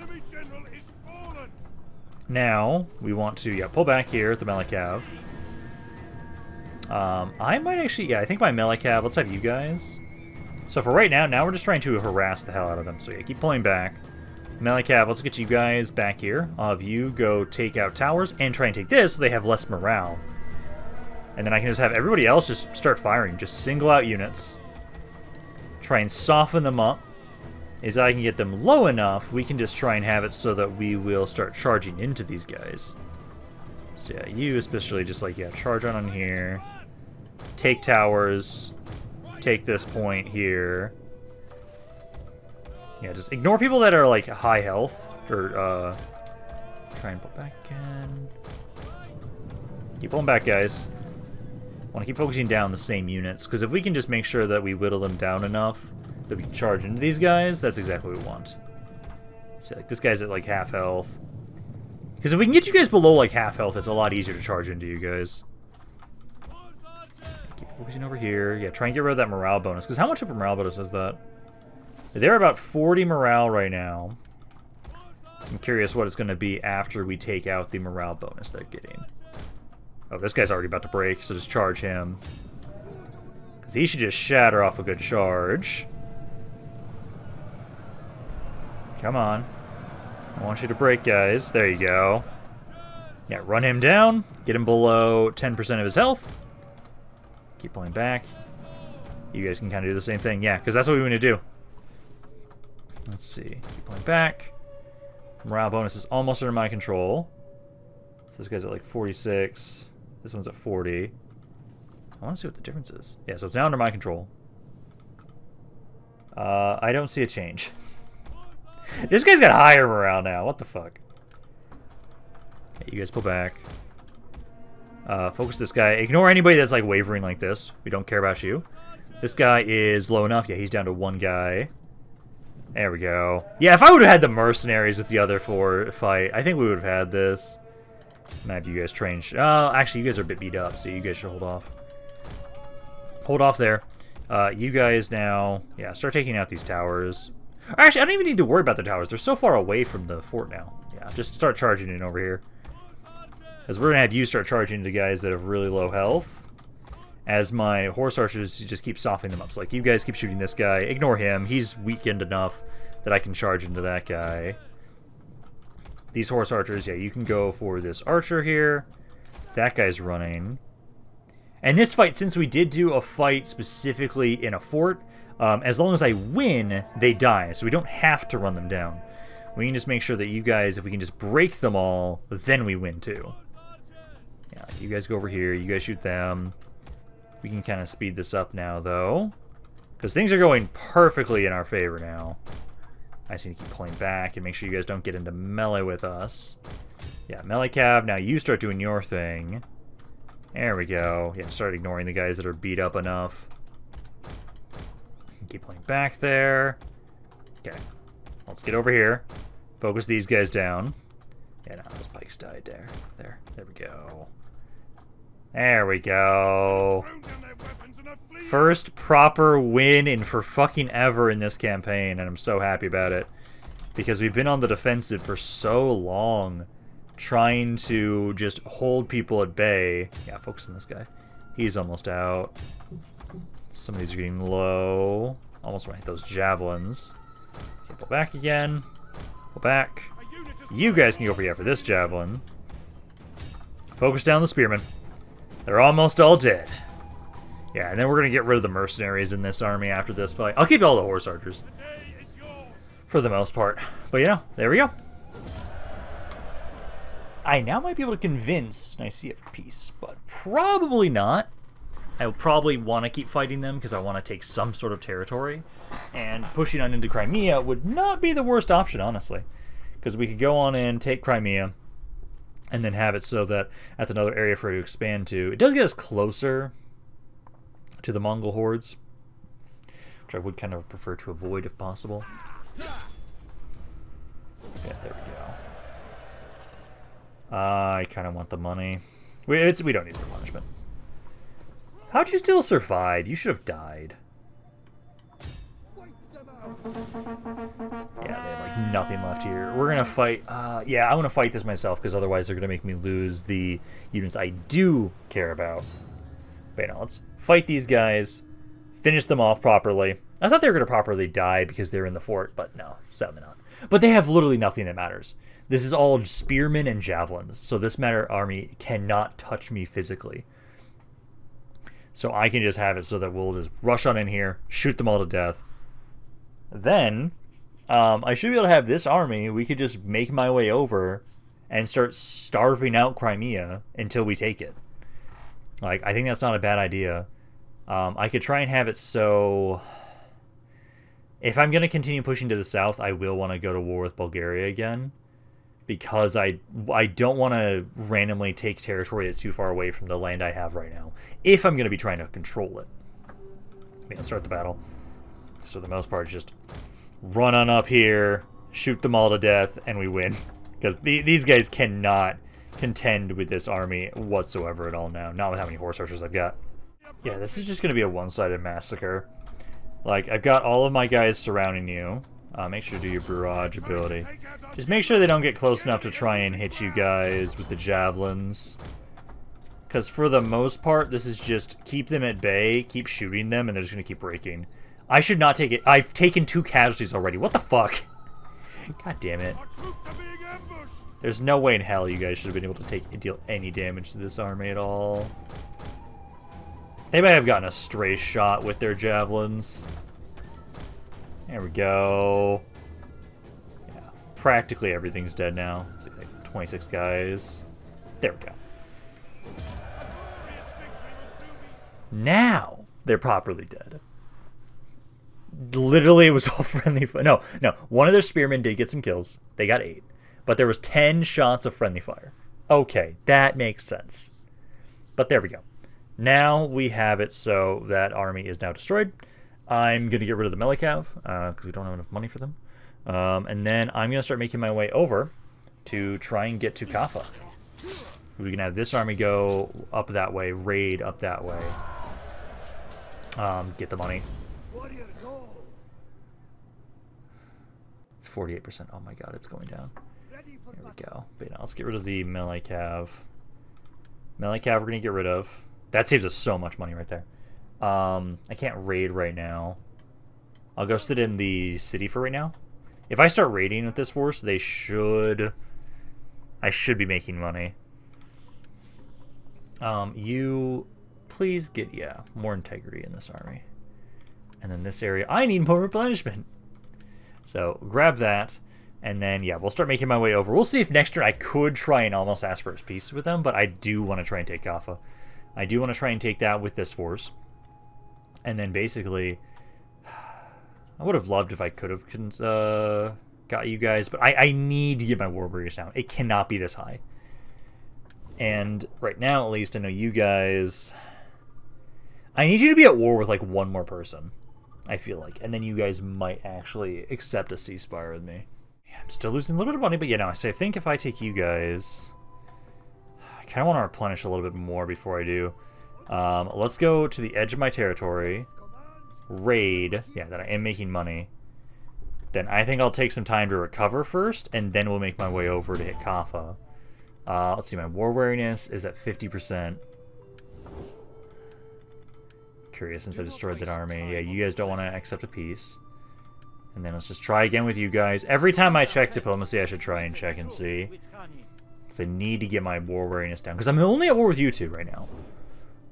Now, we want to, yeah, pull back here at the melee cav. I might actually, yeah, I think my melee cav, let's have you guys. So for right now, we're just trying to harass the hell out of them. So yeah, keep pulling back. Melee cav, let's get you guys back here. I'll have you go take out towers and try and take this so they have less morale. And then I can just have everybody else just start firing. Just single out units. Try and soften them up. As I can get them low enough, we can just try and have it so that we will start charging into these guys. So yeah, you especially just like, yeah, charge on here. Take towers. Take this point here. Yeah, just ignore people that are like high health. Or, try and pull back in. Keep pulling back, guys. I want to keep focusing down the same units, because if we can just make sure that we whittle them down enough that we can charge into these guys, that's exactly what we want. So, like, this guy's at, like, half health. Because if we can get you guys below, like, half health, it's a lot easier to charge into you guys. Keep focusing over here. Yeah, try and get rid of that morale bonus, because how much of a morale bonus is that? They're about 40 morale right now. So I'm curious what it's going to be after we take out the morale bonus they're getting. Oh, this guy's already about to break, so just charge him. Because he should just shatter off a good charge. Come on. I want you to break, guys. There you go. Yeah, run him down. Get him below 10% of his health. Keep pulling back. You guys can kind of do the same thing. Yeah, because that's what we want to do. Let's see. Keep pulling back. Morale bonus is almost under my control. So this guy's at like 46. This one's at 40. I want to see what the difference is. Yeah, so it's now under my control. I don't see a change. This guy's got higher morale now. What the fuck? Okay, you guys pull back. Focus this guy. Ignore anybody that's like wavering like this. We don't care about you. This guy is low enough. Yeah, he's down to one guy. There we go. Yeah, if I would have had the mercenaries with the other four fight, I think we would have had this. And I have you guys train. Oh, actually, you guys are a bit beat up, so you guys should hold off. Hold off there. You guys now, yeah, start taking out these towers. Actually, I don't even need to worry about the towers. They're so far away from the fort now. Yeah, just start charging in over here. Because we're going to have you start charging the guys that have really low health. As my horse archers just keep softening them up. So, like, you guys keep shooting this guy. Ignore him. He's weakened enough that I can charge into that guy. These horse archers, yeah, you can go for this archer here. That guy's running. And this fight, since we did do a fight specifically in a fort, as long as I win, they die. So we don't have to run them down. We can just make sure that you guys, if we can just break them all, then we win too. Yeah, you guys go over here. You guys shoot them. We can kind of speed this up now, though. Because things are going perfectly in our favor now. I just need to keep playing back and make sure you guys don't get into melee with us. Yeah, melee cav, now you start doing your thing. There we go. Yeah, start ignoring the guys that are beat up enough. Keep playing back there. Okay, let's get over here. Focus these guys down. Yeah, no, those pikes died there. There we go. There we go. First proper win in for fucking ever in this campaign, and I'm so happy about it. Because we've been on the defensive for so long, trying to just hold people at bay. Yeah, focus on this guy. He's almost out. Some of these are getting low. Almost want to hit those javelins. Okay, pull back again. Pull back. You guys can go for, yeah, for this javelin. Focus down the spearmen. They're almost all dead. Yeah, and then we're going to get rid of the mercenaries in this army after this fight. I'll keep all the horse archers. For the most part. But yeah, there we go. I now might be able to convince Nicaea for peace, but probably not. I will probably want to keep fighting them because I want to take some sort of territory. And pushing on into Crimea would not be the worst option, honestly. Because we could go on and take Crimea. And then have it so that that's another area for you to expand to. It does get us closer to the Mongol hordes, which I would kind of prefer to avoid if possible. Yeah, there we go. I kind of want the money. We don't need the punishment. How'd you still survive? You should have died. Yeah, they have like nothing left here. We're gonna fight. Yeah, I want to fight this myself because otherwise they're gonna make me lose the units I do care about. But you know, let's fight these guys, finish them off properly. I thought they were gonna properly die because they're in the fort, but no, sadly not. But they have literally nothing that matters. This is all spearmen and javelins, so this matter army cannot touch me physically. So I can just have it so that we'll just rush on in here, shoot them all to death. Then, I should be able to have this army, we could just make my way over and start starving out Crimea until we take it. Like, I think that's not a bad idea. I could try and have it so... If I'm going to continue pushing to the south, I will want to go to war with Bulgaria again. Because I don't want to randomly take territory that's too far away from the land I have right now. If I'm going to be trying to control it. I mean, let's start the battle. So for the most part, just run on up here, shoot them all to death, and we win. Because these guys cannot contend with this army whatsoever at all now. Not with how many horse archers I've got. Yeah, this is just going to be a one-sided massacre. Like, I've got all of my guys surrounding you. Make sure to do your barrage ability. Just make sure they don't get close enough to try and hit you guys with the javelins. Because for the most part, this is just keep them at bay, keep shooting them, and they're just going to keep breaking. I should not take it. I've taken 2 casualties already. What the fuck? God damn it. There's no way in hell you guys should have been able to deal any damage to this army at all. They may have gotten a stray shot with their javelins. There we go. Yeah, practically everything's dead now. It's like 26 guys. There we go. Now they're properly dead. Literally, it was all friendly fire. No. One of their spearmen did get some kills. They got 8. But there was 10 shots of friendly fire. Okay, that makes sense. But there we go. Now we have it so that army is now destroyed. I'm going to get rid of the Melikav, because we don't have enough money for them. And then I'm going to start making my way over to try and get to Kaffa. We can have this army go up that way, raid up that way. Get the money. 48%. Oh my god, it's going down. There we go. But now let's get rid of the melee cav. Melee cav we're going to get rid of. That saves us so much money right there. I can't raid right now. I'll go sit in the city for right now. If I start raiding with this force, they should... I should be making money. You... Please get, yeah, more integrity in this army. And then this area... I need more replenishment! So grab that, and then, yeah, we'll start making my way over. We'll see if next turn I could try and almost ask for his peace with them, but I do want to try and take Kaffa. I do want to try and take that with this force. And then basically, I would have loved if I could have got you guys, but I need to get my war barriers down. It cannot be this high. And right now, at least, I know you guys... I need you to be at war with, like, one more person. I feel like. And then you guys might actually accept a ceasefire with me. Yeah, I'm still losing a little bit of money, but yeah, no, so I think if I take you guys... I kind of want to replenish a little bit more before I do. Let's go to the edge of my territory. Raid. Yeah, that I am making money. Then I think I'll take some time to recover first, and then we'll make my way over to hit Kaffa. Let's see, my war wariness is at 50%. Curious, since I destroyed that army. Yeah, you guys don't want to accept a peace. And then let's just try again with you guys. Every time I check diplomacy, I should try and check and see. So I need to get my war wariness down. Because I'm only at war with you two right now.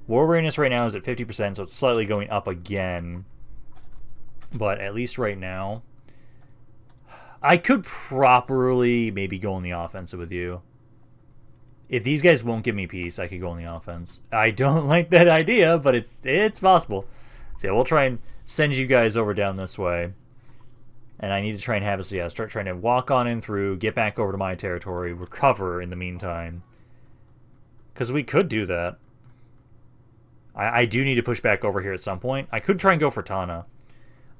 War wariness right now is at 50%, so it's slightly going up again. But at least right now, I could properly maybe go on the offensive with you. If these guys won't give me peace, I could go on the offense. I don't like that idea, but it's possible. So yeah, we'll try and send you guys over down this way. And I need to try and have it, so yeah, start trying to walk on in through, get back over to my territory, recover in the meantime. Because we could do that. I do need to push back over here at some point. I could try and go for Tana.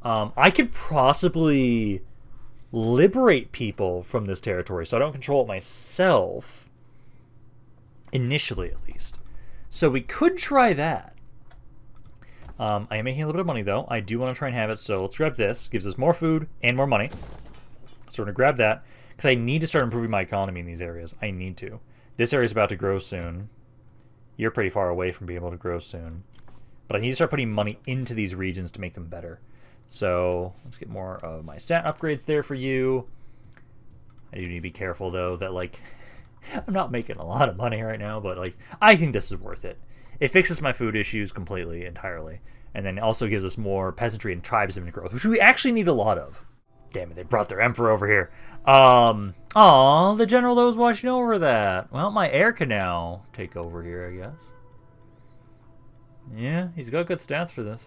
I could possibly liberate people from this territory, so I don't control it myself. Initially, at least. So we could try that. I am making a little bit of money, though. I do want to try and have it, so let's grab this. Gives us more food and more money. So we're going to grab that, because I need to start improving my economy in these areas. I need to. This area's about to grow soon. You're pretty far away from being able to grow soon. But I need to start putting money into these regions to make them better. So let's get more of my stat upgrades there for you. I do need to be careful, though, that, like, I'm not making a lot of money right now, but, like, I think this is worth it. It fixes my food issues completely, entirely. And then it also gives us more peasantry and tribesmen growth, which we actually need a lot of. Damn it, they brought their emperor over here. Aw, the general that was watching over that. Well, my heir can now take over here, I guess. Yeah, he's got good stats for this.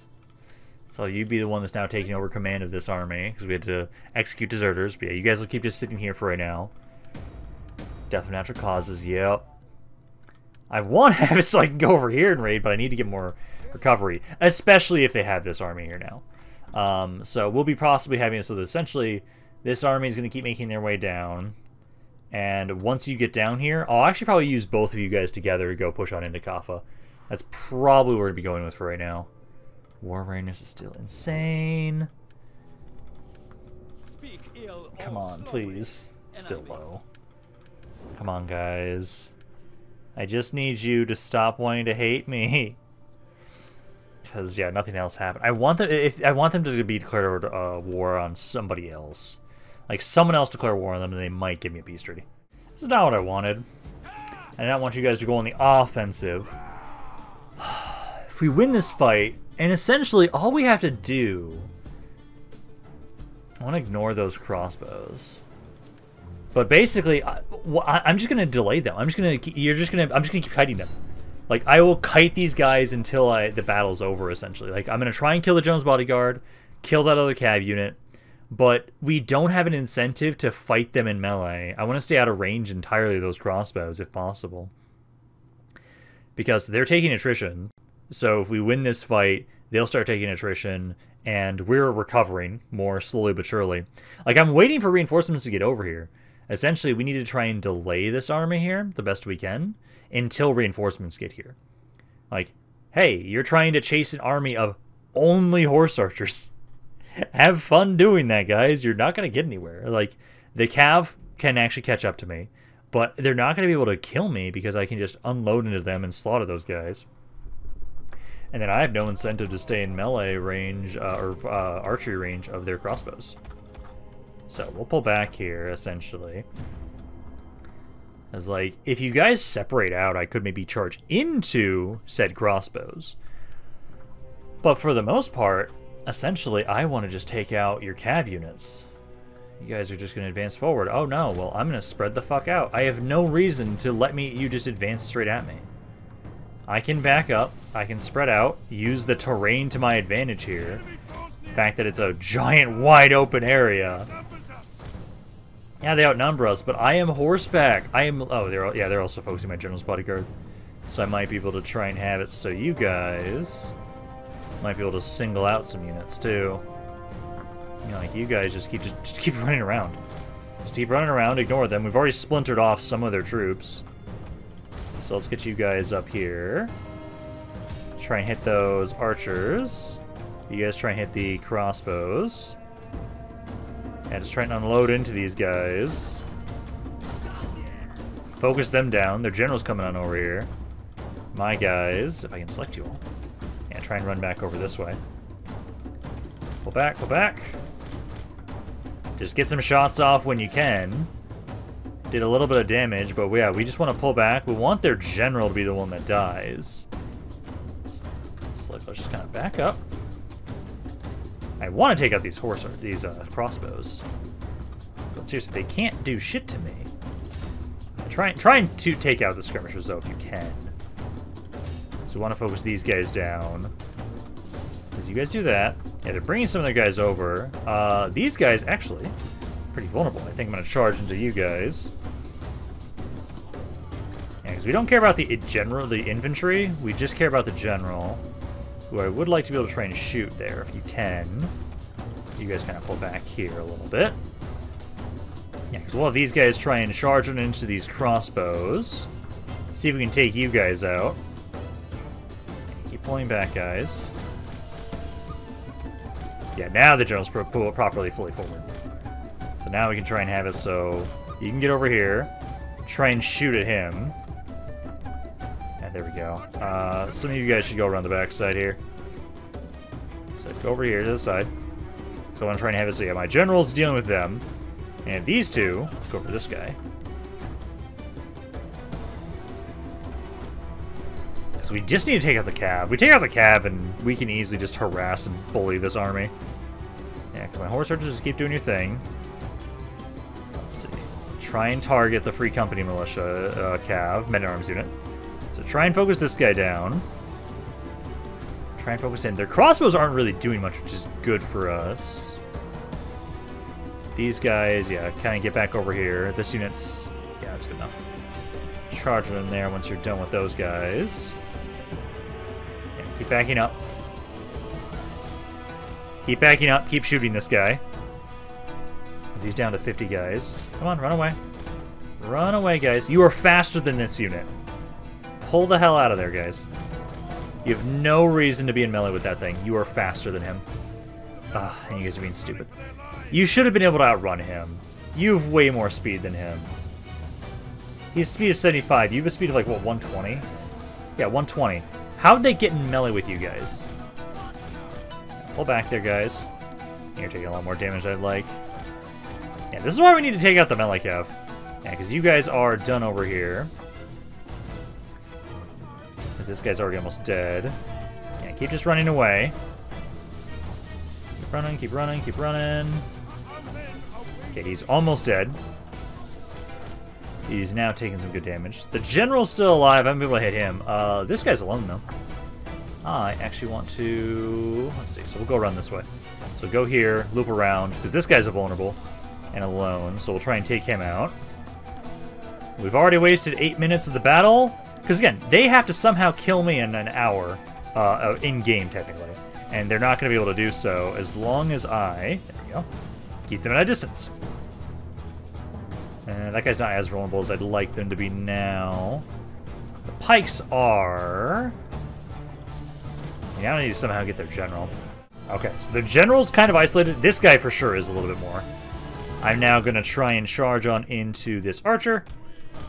So you'd be the one that's now taking over command of this army, because we had to execute deserters. But yeah, you guys will keep just sitting here for right now. Death of natural causes, yep. I want to have it so I can go over here and raid, but I need to get more recovery. Especially if they have this army here now. So we'll be possibly having it so that essentially this army is going to keep making their way down. And once you get down here, I'll actually probably use both of you guys together to go push on into Kaffa. That's probably where we'd be going with for right now. War Rainers is still insane. Come on, please. Still low. Come on, guys. I just need you to stop wanting to hate me. Because, yeah, nothing else happened. I want them to be declared war on somebody else. Like, someone else declare war on them, and they might give me a peace treaty. This is not what I wanted. I did not want you guys to go on the offensive. If we win this fight, and essentially all we have to do... I want to ignore those crossbows. But basically, I'm just going to delay them. I'm just going to keep kiting them. Like, I will kite these guys until the battle's over, essentially. Like, I'm going to try and kill the Jones bodyguard, kill that other cav unit, but we don't have an incentive to fight them in melee. I want to stay out of range entirely of those crossbows, if possible. Because they're taking attrition. So if we win this fight, they'll start taking attrition, and we're recovering more slowly but surely. Like, I'm waiting for reinforcements to get over here. Essentially, we need to try and delay this army here the best we can until reinforcements get here. Like, hey, you're trying to chase an army of only horse archers. Have fun doing that, guys. You're not going to get anywhere. Like, the cav can actually catch up to me, but they're not going to be able to kill me because I can just unload into them and slaughter those guys. And then I have no incentive to stay in melee range or archery range of their crossbows. So we'll pull back here, essentially. As like, if you guys separate out, I could maybe charge into said crossbows. But for the most part, essentially, I want to just take out your cav units. You guys are just going to advance forward. Oh no, well, I'm going to spread the fuck out. I have no reason to you just advance straight at me. I can back up, I can spread out, use the terrain to my advantage here. The fact that it's a giant, wide open area. Yeah, they outnumber us, but I am horseback. Oh, they're also focusing my general's bodyguard. So I might be able to try and have it so you guys might be able to single out some units, too. You know, like, you guys just keep running around. Just keep running around, ignore them. We've already splintered off some of their troops. So let's get you guys up here. Try and hit those archers. You guys try and hit the crossbows. Yeah, just try and unload into these guys. Focus them down. Their general's coming on over here. My guys, if I can select you all. Yeah, try and run back over this way. Pull back, pull back. Just get some shots off when you can. Did a little bit of damage, but yeah, we just want to pull back. We want their general to be the one that dies. So let's just kind of back up. I want to take out these crossbows. But seriously, they can't do shit to me. Trying to take out the skirmishers, though, if you can. So we want to focus these guys down. Because you guys do that. Yeah, they're bringing some of their guys over. These guys, actually, pretty vulnerable. I think I'm going to charge into you guys. Yeah, because we don't care about the infantry. We just care about the general. Who I would like to be able to try and shoot there if you can. You guys kind of pull back here a little bit. Yeah, because we'll have these guys try and charge on into these crossbows. See if we can take you guys out. Keep pulling back, guys. Yeah, now the general's properly fully forward. So now we can try and have it so you can get over here, try and shoot at him. Yeah, there we go. Some of you guys should go around the back side here. So go over here to this side. So I'm trying to have it so yeah, my general's dealing with them. And these two go for this guy. So we just need to take out the cab. We take out the cab and we can easily just harass and bully this army. Yeah, my horse archers just keep doing your thing. Let's see. Try and target the Free Company Militia Cav, Men-at-Arms unit. So try and focus this guy down. Try and focus in. Their crossbows aren't really doing much, which is good for us. These guys, yeah, kind of get back over here. This unit's, yeah, that's good enough. Charge them there once you're done with those guys. Yeah, keep backing up. Keep backing up. Keep shooting this guy. He's down to 50 guys. Come on, run away. Run away, guys. You are faster than this unit. Pull the hell out of there, guys. You have no reason to be in melee with that thing. You are faster than him. Ugh, and you guys are being stupid. You should have been able to outrun him. You have way more speed than him. He has a speed of 75. You have a speed of like, what, 120? Yeah, 120. How'd they get in melee with you guys? Pull back there, guys. You're taking a lot more damage than I'd like. Yeah, this is why we need to take out the melee cav. Yeah, because you guys are done over here. Because this guy's already almost dead. Yeah, keep just running away. Keep running, keep running, keep running. Okay, he's almost dead. He's now taking some good damage. The general's still alive. I'm able to hit him. This guy's alone, though. I actually want to... Let's see. So we'll go around this way. So go here, loop around, because this guy's a vulnerable and alone. So we'll try and take him out. We've already wasted 8 minutes of the battle. Because, again, they have to somehow kill me in an hour in-game, technically. And they're not going to be able to do so as long as I... There we go. Keep them at a distance. And that guy's not as vulnerable as I'd like them to be now. The pikes are... Yeah, I need to somehow get their general. Okay, so their general's kind of isolated. This guy for sure is a little bit more. I'm now going to try and charge on into this archer.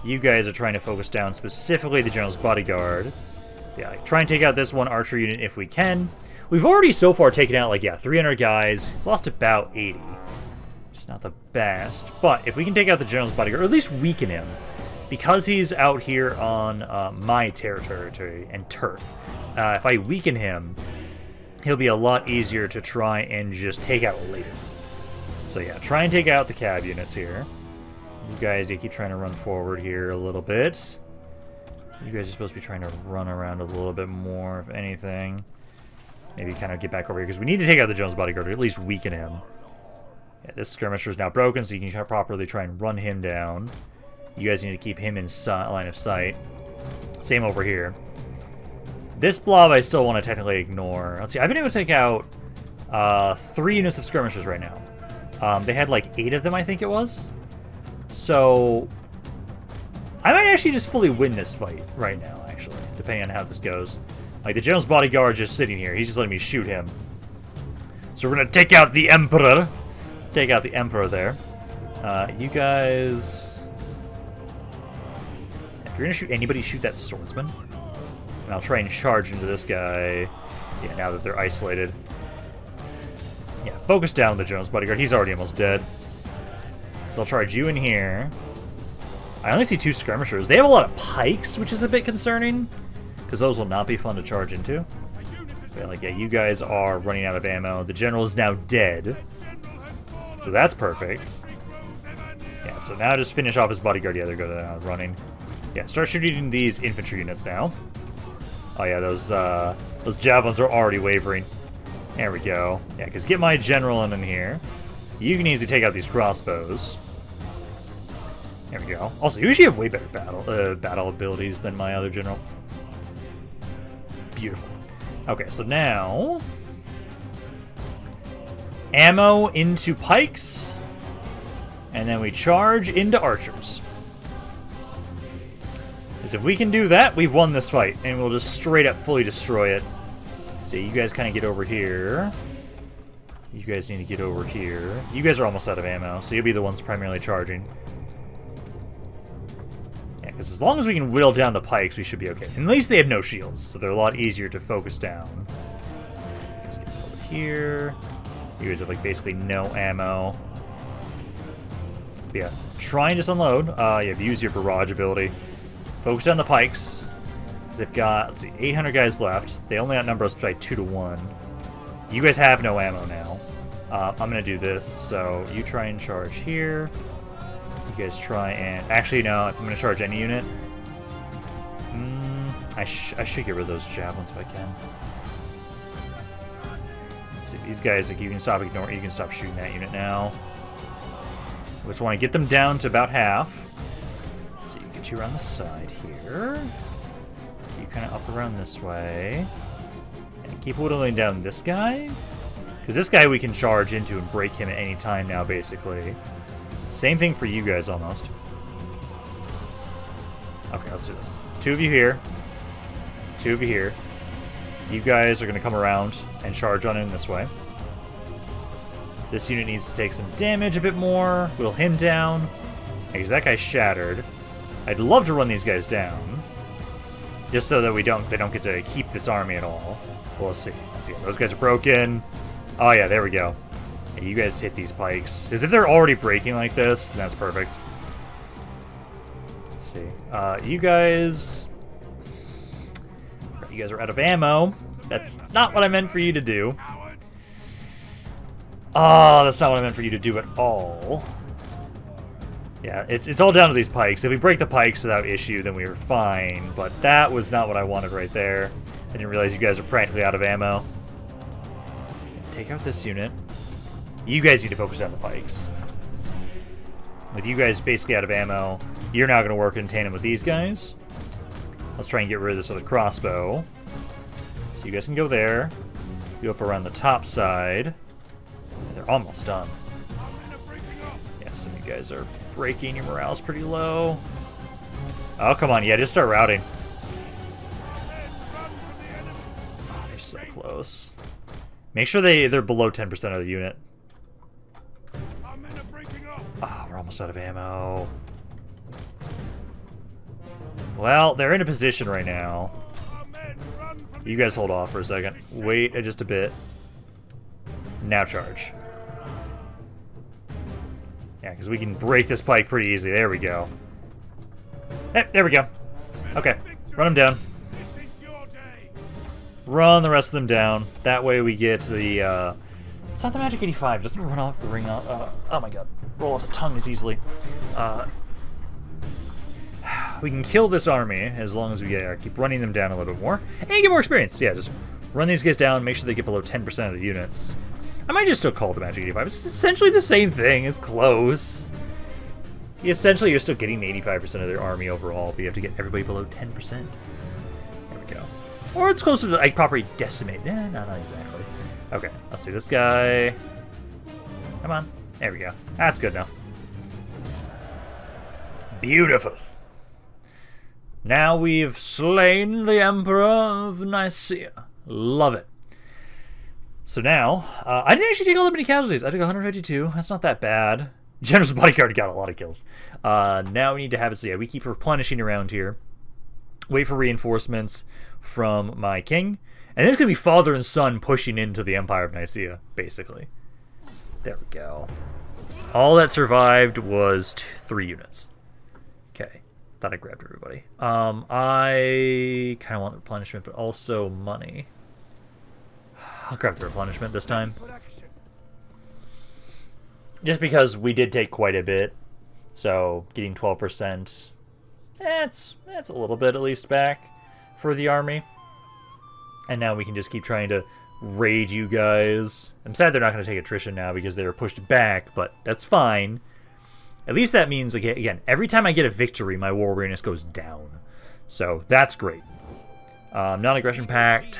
You guys are trying to focus down specifically the general's bodyguard. Yeah, like, try and take out this one archer unit if we can. We've already so far taken out, like, yeah, 300 guys. We've lost about 80. Just not the best. But if we can take out the general's bodyguard, or at least weaken him, because he's out here on my territory and turf, if I weaken him, he'll be a lot easier to try and just take out later. So, yeah, try and take out the cab units here. You guys, you keep trying to run forward here a little bit. You guys are supposed to be trying to run around a little bit more, if anything. Maybe kind of get back over here, because we need to take out the general's bodyguard, or at least weaken him. Yeah, this skirmisher is now broken, so you can properly try and run him down. You guys need to keep him in line of sight. Same over here. This blob I still want to technically ignore. Let's see, I've been able to take out 3 units of skirmishers right now. They had like 8 of them, I think it was. So, I might actually just fully win this fight right now, actually, depending on how this goes. Like, the general's bodyguard just sitting here. He's just letting me shoot him. So we're going to take out the Emperor. Take out the Emperor there. You guys... If you're going to shoot anybody, shoot that swordsman. And I'll try and charge into this guy. Yeah, now that they're isolated. Yeah, focus down the general's bodyguard. He's already almost dead. So I'll charge you in here. I only see 2 skirmishers. They have a lot of pikes, which is a bit concerning. Because those will not be fun to charge into. But like, yeah, you guys are running out of ammo. The general is now dead. So that's perfect. Yeah, so now just finish off his bodyguard. Yeah, they're good at running. Yeah, start shooting these infantry units now. Oh yeah, those javelins are already wavering. There we go. Yeah, because get my general in here. You can easily take out these crossbows. There we go. Also, you usually have way better battle abilities than my other general. Beautiful. Okay, so now ammo into pikes, and then we charge into archers. Because if we can do that, we've won this fight, and we'll just straight up fully destroy it. So you guys kind of get over here. You guys need to get over here. You guys are almost out of ammo, so you'll be the ones primarily charging. Yeah, because as long as we can whittle down the pikes, we should be okay. And at least they have no shields, so they're a lot easier to focus down. Let's get over here. You guys have, like, basically no ammo. But yeah, try and just unload. Yeah, use your barrage ability. Focus on the pikes. Because they've got, let's see, 800 guys left. They only outnumber us by 2 to 1. You guys have no ammo now. I'm going to do this. So you try and charge here. You guys try and... Actually, no, I'm going to charge any unit. I should get rid of those javelins if I can. Let's see, these guys, like, you can stop ignoring. You can stop shooting that unit now. We just want to get them down to about half. So you get you around the side here. You kind of up around this way. And keep whittling down this guy. Because this guy we can charge into and break him at any time now, basically. Same thing for you guys, almost. Okay, let's do this. 2 of you here. 2 of you here. You guys are going to come around and charge on in this way. This unit needs to take some damage a bit more. Whittle him down. Because that guy's shattered. I'd love to run these guys down. Just so that they don't get to keep this army at all. Well, let's see. Let's see. Those guys are broken. Oh, yeah, there we go. And you guys hit these pikes. Because if they're already breaking like this, then that's perfect. Let's see. You guys... You guys are out of ammo. That's not what I meant for you to do. Oh, that's not what I meant for you to do at all. Yeah, it's all down to these pikes. If we break the pikes without issue, then we were fine. But that was not what I wanted right there. I didn't realize you guys are practically out of ammo. Take out this unit. You guys need to focus on the pikes. With you guys basically out of ammo, you're now going to work in tandem with these guys. Let's try and get rid of this other crossbow. So you guys can go there. Go up around the top side. They're almost done. Yeah, some of you guys are breaking. Your morale's pretty low. Oh, come on. Yeah, just start routing. Oh, they're so close. Make sure they're below 10% of the unit. Ah, oh, we're almost out of ammo. Well, they're in a position right now. You guys hold off for a second. Wait just a bit. Now charge. Yeah, because we can break this pike pretty easily. There we go. Hey, there we go. Okay, run them down. Run the rest of them down. That way we get the... It's not the Magic 85. It doesn't run off the ring off. Oh my god. Roll off the tongue as easily. We can kill this army as long as we keep running them down a little bit more. And get more experience. Yeah, just run these guys down, make sure they get below 10% of the units. I might just still call it the Magic 85. It's essentially the same thing. It's close. Essentially, you're still getting 85% of their army overall, but you have to get everybody below 10%. There we go. Or it's closer to, like, properly decimate. Eh, no, not exactly. Okay, let's see this guy. Come on. There we go. That's good enough. Beautiful. Now we've slain the Emperor of Nicaea. Love it. So now, I didn't actually take all that many casualties. I took 152. That's not that bad. General's bodyguard got a lot of kills. Now we need to have it. So yeah, we keep replenishing around here. Wait for reinforcements from my king. And it's going to be father and son pushing into the Empire of Nicaea, basically. There we go. All that survived was 3 units. Okay. Thought I grabbed everybody. I kind of want replenishment, but also money. I'll grab the replenishment this time. Just because we did take quite a bit. So, getting 12%. That's a little bit, at least, back for the army. And now we can just keep trying to raid you guys. I'm sad they're not going to take attrition now because they were pushed back, but that's fine. At least that means, again, every time I get a victory, my war weariness goes down. So, that's great. Non-aggression pact.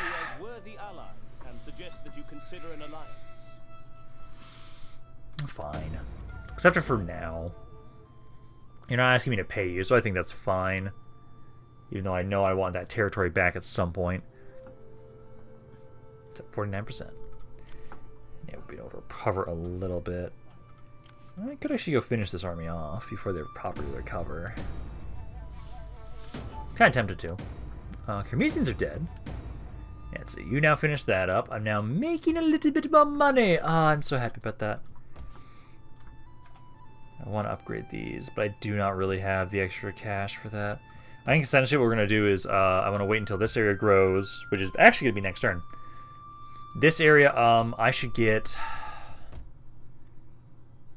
Fine. Except for now. You're not asking me to pay you, so I think that's fine. Even though I know I want that territory back at some point. It's at 49%. Yeah, we'll be able to recover a little bit. I could actually go finish this army off before they properly recover. Kind of tempted to. Comedians are dead. Yeah, so you now finish that up. I'm now making a little bit more money. Ah, I'm so happy about that. I want to upgrade these, but I do not really have the extra cash for that. I think essentially what we're going to do is I want to wait until this area grows, which is actually going to be next turn. This area, I should get...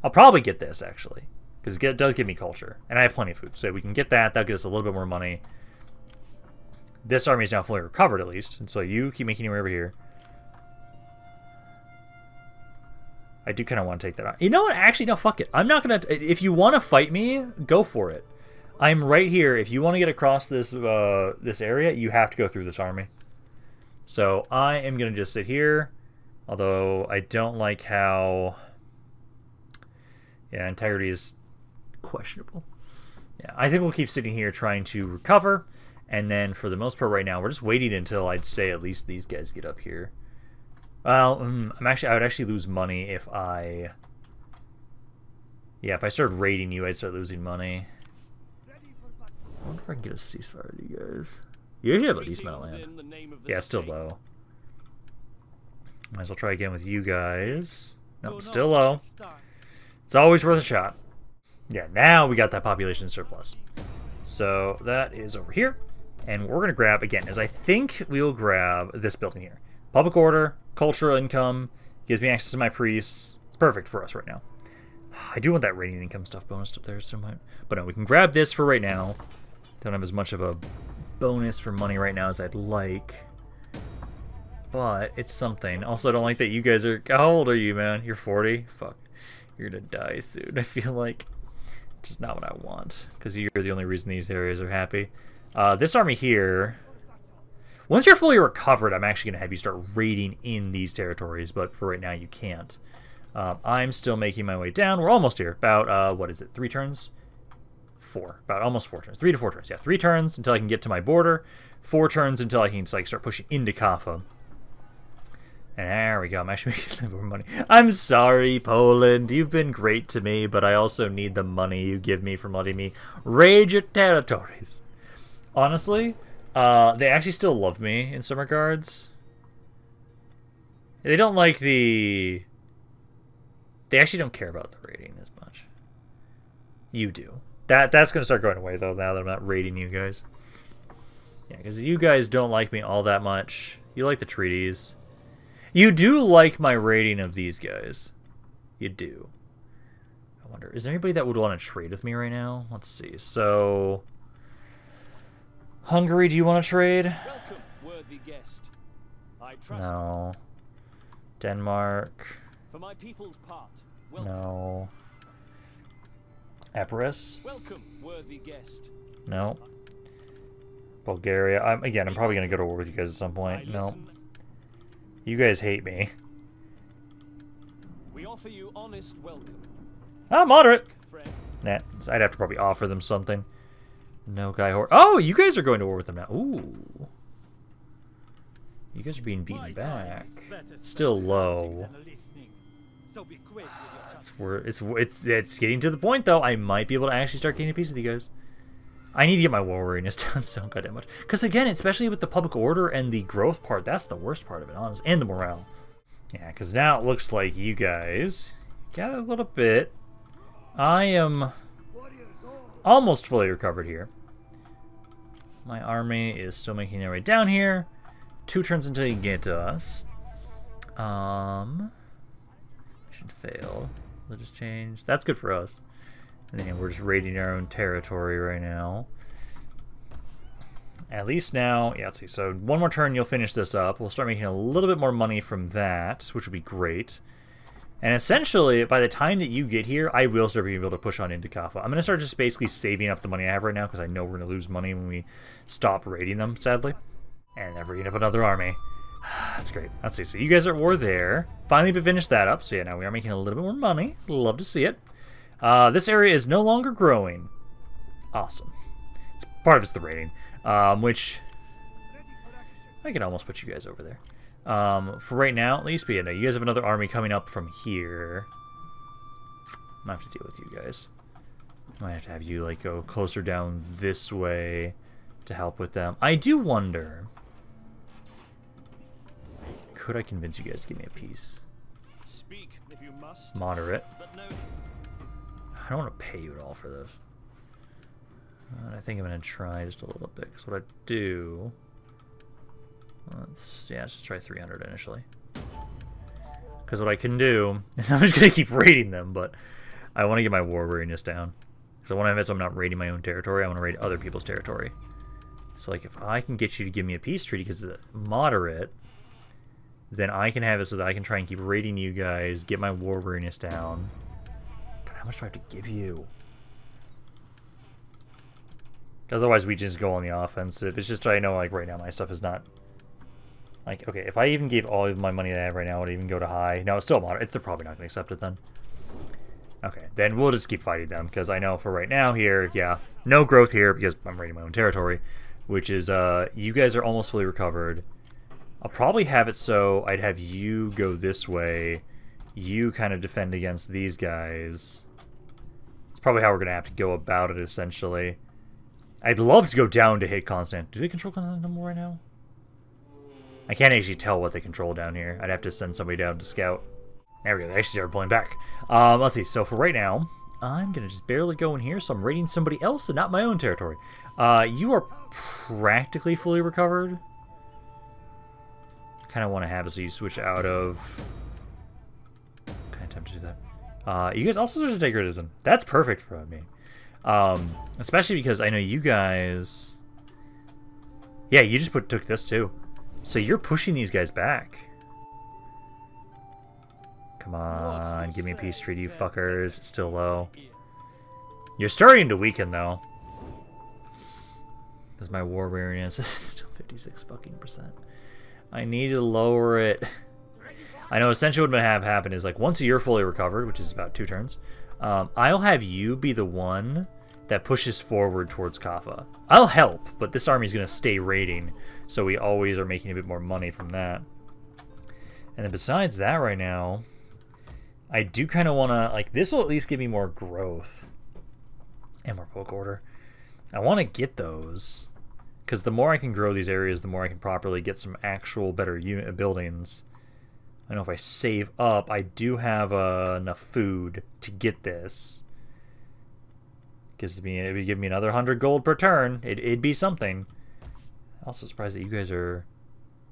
I'll probably get this, actually, because it does give me culture, and I have plenty of food, so we can get that. That'll give us a little bit more money. This army is now fully recovered, at least, and so you keep making your way over here. I do kind of want to take that on. You know what? Actually, no, fuck it. I'm not going to... If you want to fight me, go for it. I'm right here. If you want to get across this this area, you have to go through this army. So I am going to just sit here, although I don't like how... Yeah, integrity is questionable. Yeah, I think we'll keep sitting here trying to recover, and then for the most part right now, we're just waiting until I'd say at least these guys get up here. Well, I would actually lose money if I... Yeah, if I started raiding you, I'd start losing money. I wonder if I can get a ceasefire to you guys. You usually have a decent amount of land. Yeah, it's still low. Might as well try again with you guys. Nope, still low. It's always worth a shot. Yeah, now we got that population surplus. So that is over here. And we're going to grab, again, as I think we will grab this building here. Public order, cultural income, gives me access to my priests. It's perfect for us right now. I do want that rating income stuff bonus up there somewhat. But no, we can grab this for right now. Don't have as much of a bonus for money right now as I'd like. But it's something. Also, I don't like that you guys are... How old are you, man? You're 40? Fuck. You're gonna die soon, I feel like. Which is not what I want, because you're the only reason these areas are happy. This army here... Once you're fully recovered, I'm actually gonna have you start raiding in these territories, but for right now you can't. I'm still making my way down. We're almost here. About, what is it, 3 turns? 4. About almost 4 turns. 3 to 4 turns. Yeah, 3 turns until I can get to my border. 4 turns until I can like start pushing into Kaffa. And there we go. I'm actually making more money. I'm sorry, Poland. You've been great to me, but I also need the money you give me from letting me raid your territories. Honestly, they actually still love me in some regards. They don't like the... They actually don't care about the raiding as much. You do. That's going to start going away, though, now that I'm not raiding you guys. Yeah, because you guys don't like me all that much. You like the treaties. You do like my rating of these guys. You do. I wonder, is there anybody that would want to trade with me right now? Let's see. So, Hungary, do you want to trade? Welcome, worthy guest. I trust. No. Denmark. For my people's part. Welcome. No. Epirus. Welcome, worthy guest. No. Bulgaria. I'm probably going to go to war with you guys at some point. No. You guys hate me. We offer you honest welcome. Ah, moderate. Nah, I'd have to probably offer them something. No guy whore. Oh, you guys are going to war with them now. Ooh. You guys are being beaten back. It's still low. It's getting to the point though. I might be able to actually start getting a piece with you guys. I need to get my war weariness down so goddamn much. Because again, especially with the public order and the growth part, that's the worst part of it, honestly. And the morale. Yeah, because now it looks like you guys got a little bit. I am almost fully recovered here. My army is still making their way down here. 2 turns until you can get to us. Should fail. Religious change. That's good for us. And then we're just raiding our own territory right now. At least now, yeah, let's see. So 1 more turn, you'll finish this up. We'll start making a little bit more money from that, which would be great. And essentially, by the time that you get here, I will start being able to push on into Kaffa. I'm going to start just basically saving up the money I have right now, because I know we're going to lose money when we stop raiding them, sadly. And then we're going to have another army. That's great. Let's see. So you guys are at war there. Finally been finished that up. So yeah, now we are making a little bit more money. Love to see it. This area is no longer growing. Awesome. It's part of it's the rating, which I could almost put you guys over there. For right now, at least. But yeah, no, you guys have another army coming up from here. I'm gonna have to deal with you guys. I might have to have you like go closer down this way to help with them. I do wonder, could I convince you guys to give me a piece? Speak if you must. Moderate. But no. I don't want to pay you at all for this. I think I'm gonna try just a little bit because what I do. Let's just try 300 initially. Because what I can do is I'm just gonna keep raiding them, but I want to get my war weariness down. Because I want to have it so I'm not raiding my own territory. I want to raid other people's territory. So like if I can get you to give me a peace treaty because it's moderate, then I can have it so that I can try and keep raiding you guys, get my war weariness down. God, how much do I have to give you? Because otherwise we just go on the offensive. It's just I know like right now my stuff is not. Like, okay, if I even gave all of my money that I have right now, it would even go to high. No, it's still moderate. They're probably not going to accept it then. Okay, then we'll just keep fighting them, because I know for right now here, yeah, no growth here, because I'm raiding my own territory, which is, you guys are almost fully recovered. I'll probably have it so I'd have you go this way, you kind of defend against these guys. It's probably how we're going to have to go about it, essentially. I'd love to go down to hit Constant. Do they control Constant right now? I can't actually tell what they control down here. I'd have to send somebody down to scout. There we go. They actually started pulling back. Let's see. So for right now, I'm going to just barely go in here. So I'm raiding somebody else and not my own territory. You are practically fully recovered. I kind of want to have it so you switch out of... I'm kind of tempted to do that. You guys also switch to Degradism. That's perfect for me. Especially because I know you guys... Yeah, you just took this too. So you're pushing these guys back. Come on, give me a peace treaty, you fuckers. It's still low. You're starting to weaken, though. Because my war weariness is still 56% fucking. I need to lower it. I know essentially what I'm going to have happen is, like, once you're fully recovered, which is about 2 turns, I'll have you be the one that pushes forward towards Kaffa. I'll help, but this army's going to stay raiding, so we always are making a bit more money from that. And then besides that right now, I do kind of want to, like, this will at least give me more growth and more poke order. I want to get those, because the more I can grow these areas, the more I can properly get some actual better unit buildings. I know if I save up, I do have enough food to get this. Gives me, it would give me another 100 gold per turn. It'd be something. Also surprised that you guys are.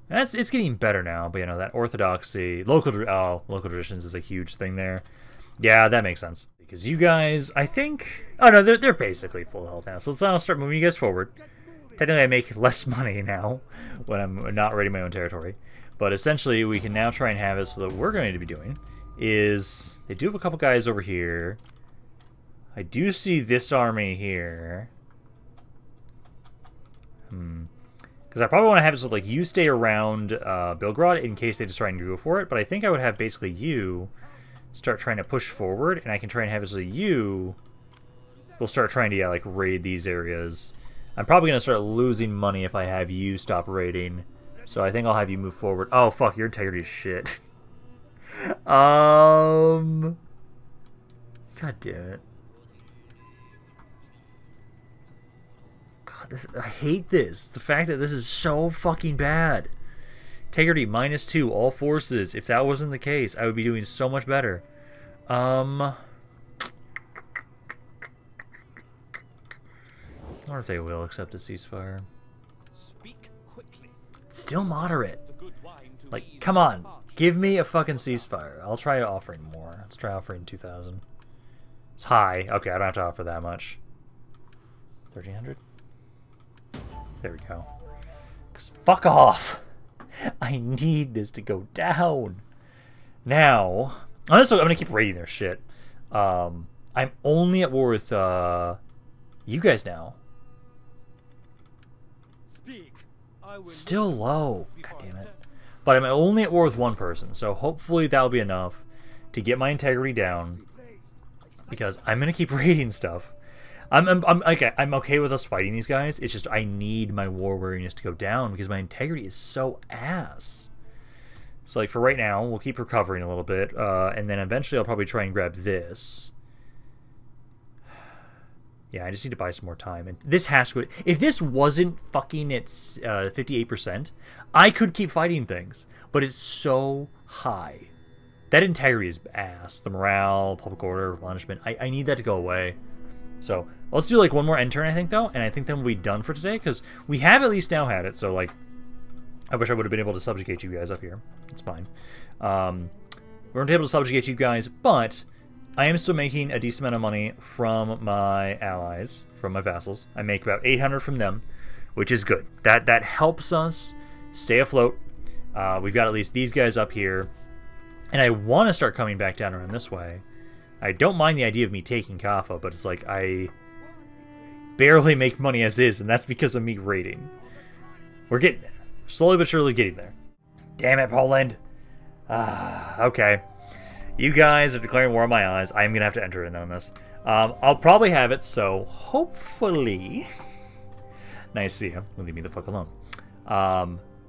It's getting better now, but you know that orthodoxy, local traditions is a huge thing there. Yeah, that makes sense because you guys, I think. Oh no, they're basically full health now. So let's now start moving you guys forward. Technically, I make less money now when I'm not raiding my own territory, but essentially we can now try and have it so that what we're going to be doing is they do have a couple guys over here. I do see this army here. Because I probably want to have it so, like, you stay around Bilhorod in case they just try and go for it. But I think I would have basically you start trying to push forward. And I can try and have it so that you will start trying to, yeah, like, raid these areas. I'm probably going to start losing money if I have you stop raiding. So I think I'll have you move forward. Oh, fuck, your integrity is shit. God damn it. I hate this. The fact that this is so fucking bad. Integrity -2, all forces. If that wasn't the case, I would be doing so much better. I wonder if they will accept a ceasefire. Speak quickly. It's still moderate. Like, come on, give me a fucking ceasefire. I'll try offering more. Let's try offering 2,000. It's high. Okay, I don't have to offer that much. 1,300. There we go. Because fuck off! I need this to go down! Now, honestly, I'm going to keep raiding their shit. I'm only at war with you guys now. Still low. God damn it. But I'm only at war with one person, so hopefully that'll be enough to get my integrity down, because I'm gonna keep raiding stuff. I'm okay with us fighting these guys. It's just I need my war weariness to go down because my integrity is so ass. So like for right now, we'll keep recovering a little bit, and then eventually I'll probably try and grab this. Yeah, I just need to buy some more time. And this has to... If this wasn't fucking at 58%, I could keep fighting things. But it's so high. That integrity is ass. The morale, public order, replenishment. I need that to go away. So, let's do like one more end turn, I think, though. And I think then we'll be done for today. Because we have at least now had it. So, like, I wish I would have been able to subjugate you guys up here. It's fine. We weren't able to subjugate you guys, but... I am still making a decent amount of money from my allies, from my vassals. I make about 800 from them, which is good. That helps us stay afloat. We've got at least these guys up here. And I want to start coming back down around this way. I don't mind the idea of me taking Kaffa, but it's like I barely make money as is, and that's because of me raiding. We're getting there. Slowly but surely getting there. Damn it, Poland. Okay. You guys are declaring war on my eyes. I'm going to have to enter in on this. I'll probably have it, so hopefully... nice to see you. Leave me the fuck alone.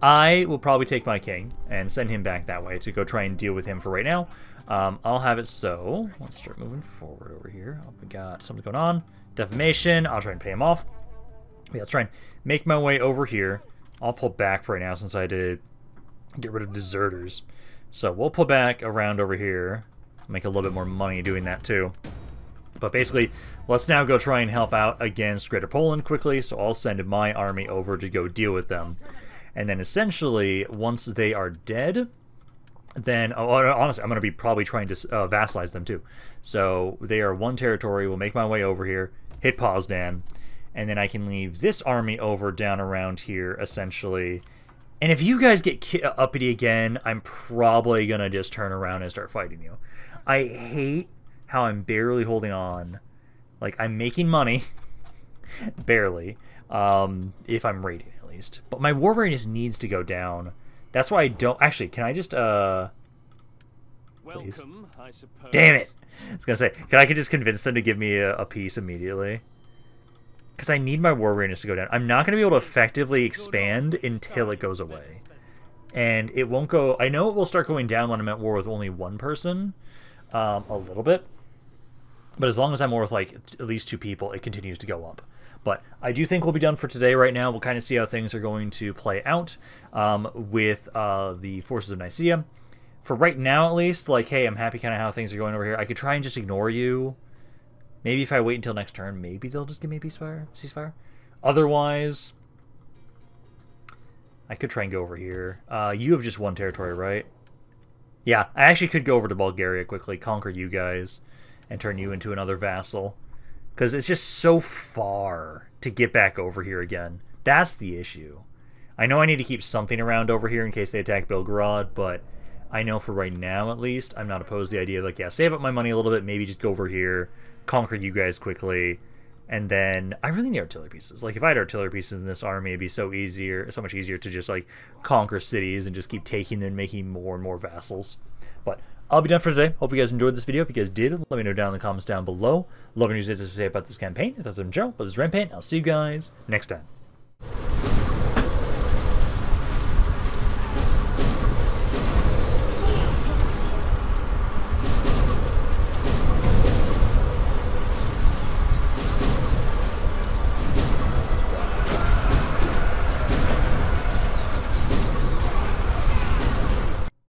I will probably take my king and send him back that way to go try and deal with him for right now. I'll have it, so... Let's start moving forward over here. We got something going on. Defamation. I'll try and pay him off. Yeah, I'll try and make my way over here. I'll pull back for right now since I did get rid of deserters. So we'll pull back around over here, make a little bit more money doing that too. But basically, let's now go try and help out against Greater Poland quickly, so I'll send my army over to go deal with them. And then essentially, once they are dead, then, honestly, I'm going to be probably trying to vassalize them too. So they are one territory, we'll make my way over here, hit Poznan, and then I can leave this army over down around here, essentially. And if you guys get uppity again, I'm probably going to just turn around and start fighting you. I hate how I'm barely holding on. Like, I'm making money. Barely. If I'm raiding, at least. But my war readiness needs to go down. That's why I don't... Actually, can I just... Please. Welcome, I suppose. Damn it! I was going to say, can I just convince them to give me a piece immediately? Because I need my war readiness to go down. I'm not going to be able to effectively expand until it goes away. And it won't go... I know it will start going down when I'm at war with only one person. A little bit. But as long as I'm war with, like, at least two people, it continues to go up. But I do think we'll be done for today right now. We'll kind of see how things are going to play out with the forces of Nicaea. For right now, at least, like, hey, I'm happy kind of how things are going over here. I could try and just ignore you. Maybe if I wait until next turn, maybe they'll just give me a ceasefire. Otherwise, I could try and go over here. You have just one territory, right? Yeah, I actually could go over to Bulgaria quickly, conquer you guys, and turn you into another vassal. Because it's just so far to get back over here again. That's the issue. I know I need to keep something around over here in case they attack Bilhorod, but I know for right now, at least, I'm not opposed to the idea of, like, yeah, save up my money a little bit, maybe just go over here, conquer you guys quickly, and then I really need artillery pieces. Like, if I had artillery pieces in this army, it'd be so much easier to just, like, conquer cities and just keep taking them and making more and more vassals. But I'll be done for today. Hope you guys enjoyed this video. If you guys did, let me know down in the comments down below. Love and news to say about this campaign. If that's what I'm Joe, but this is Rampaned. I'll see you guys next time.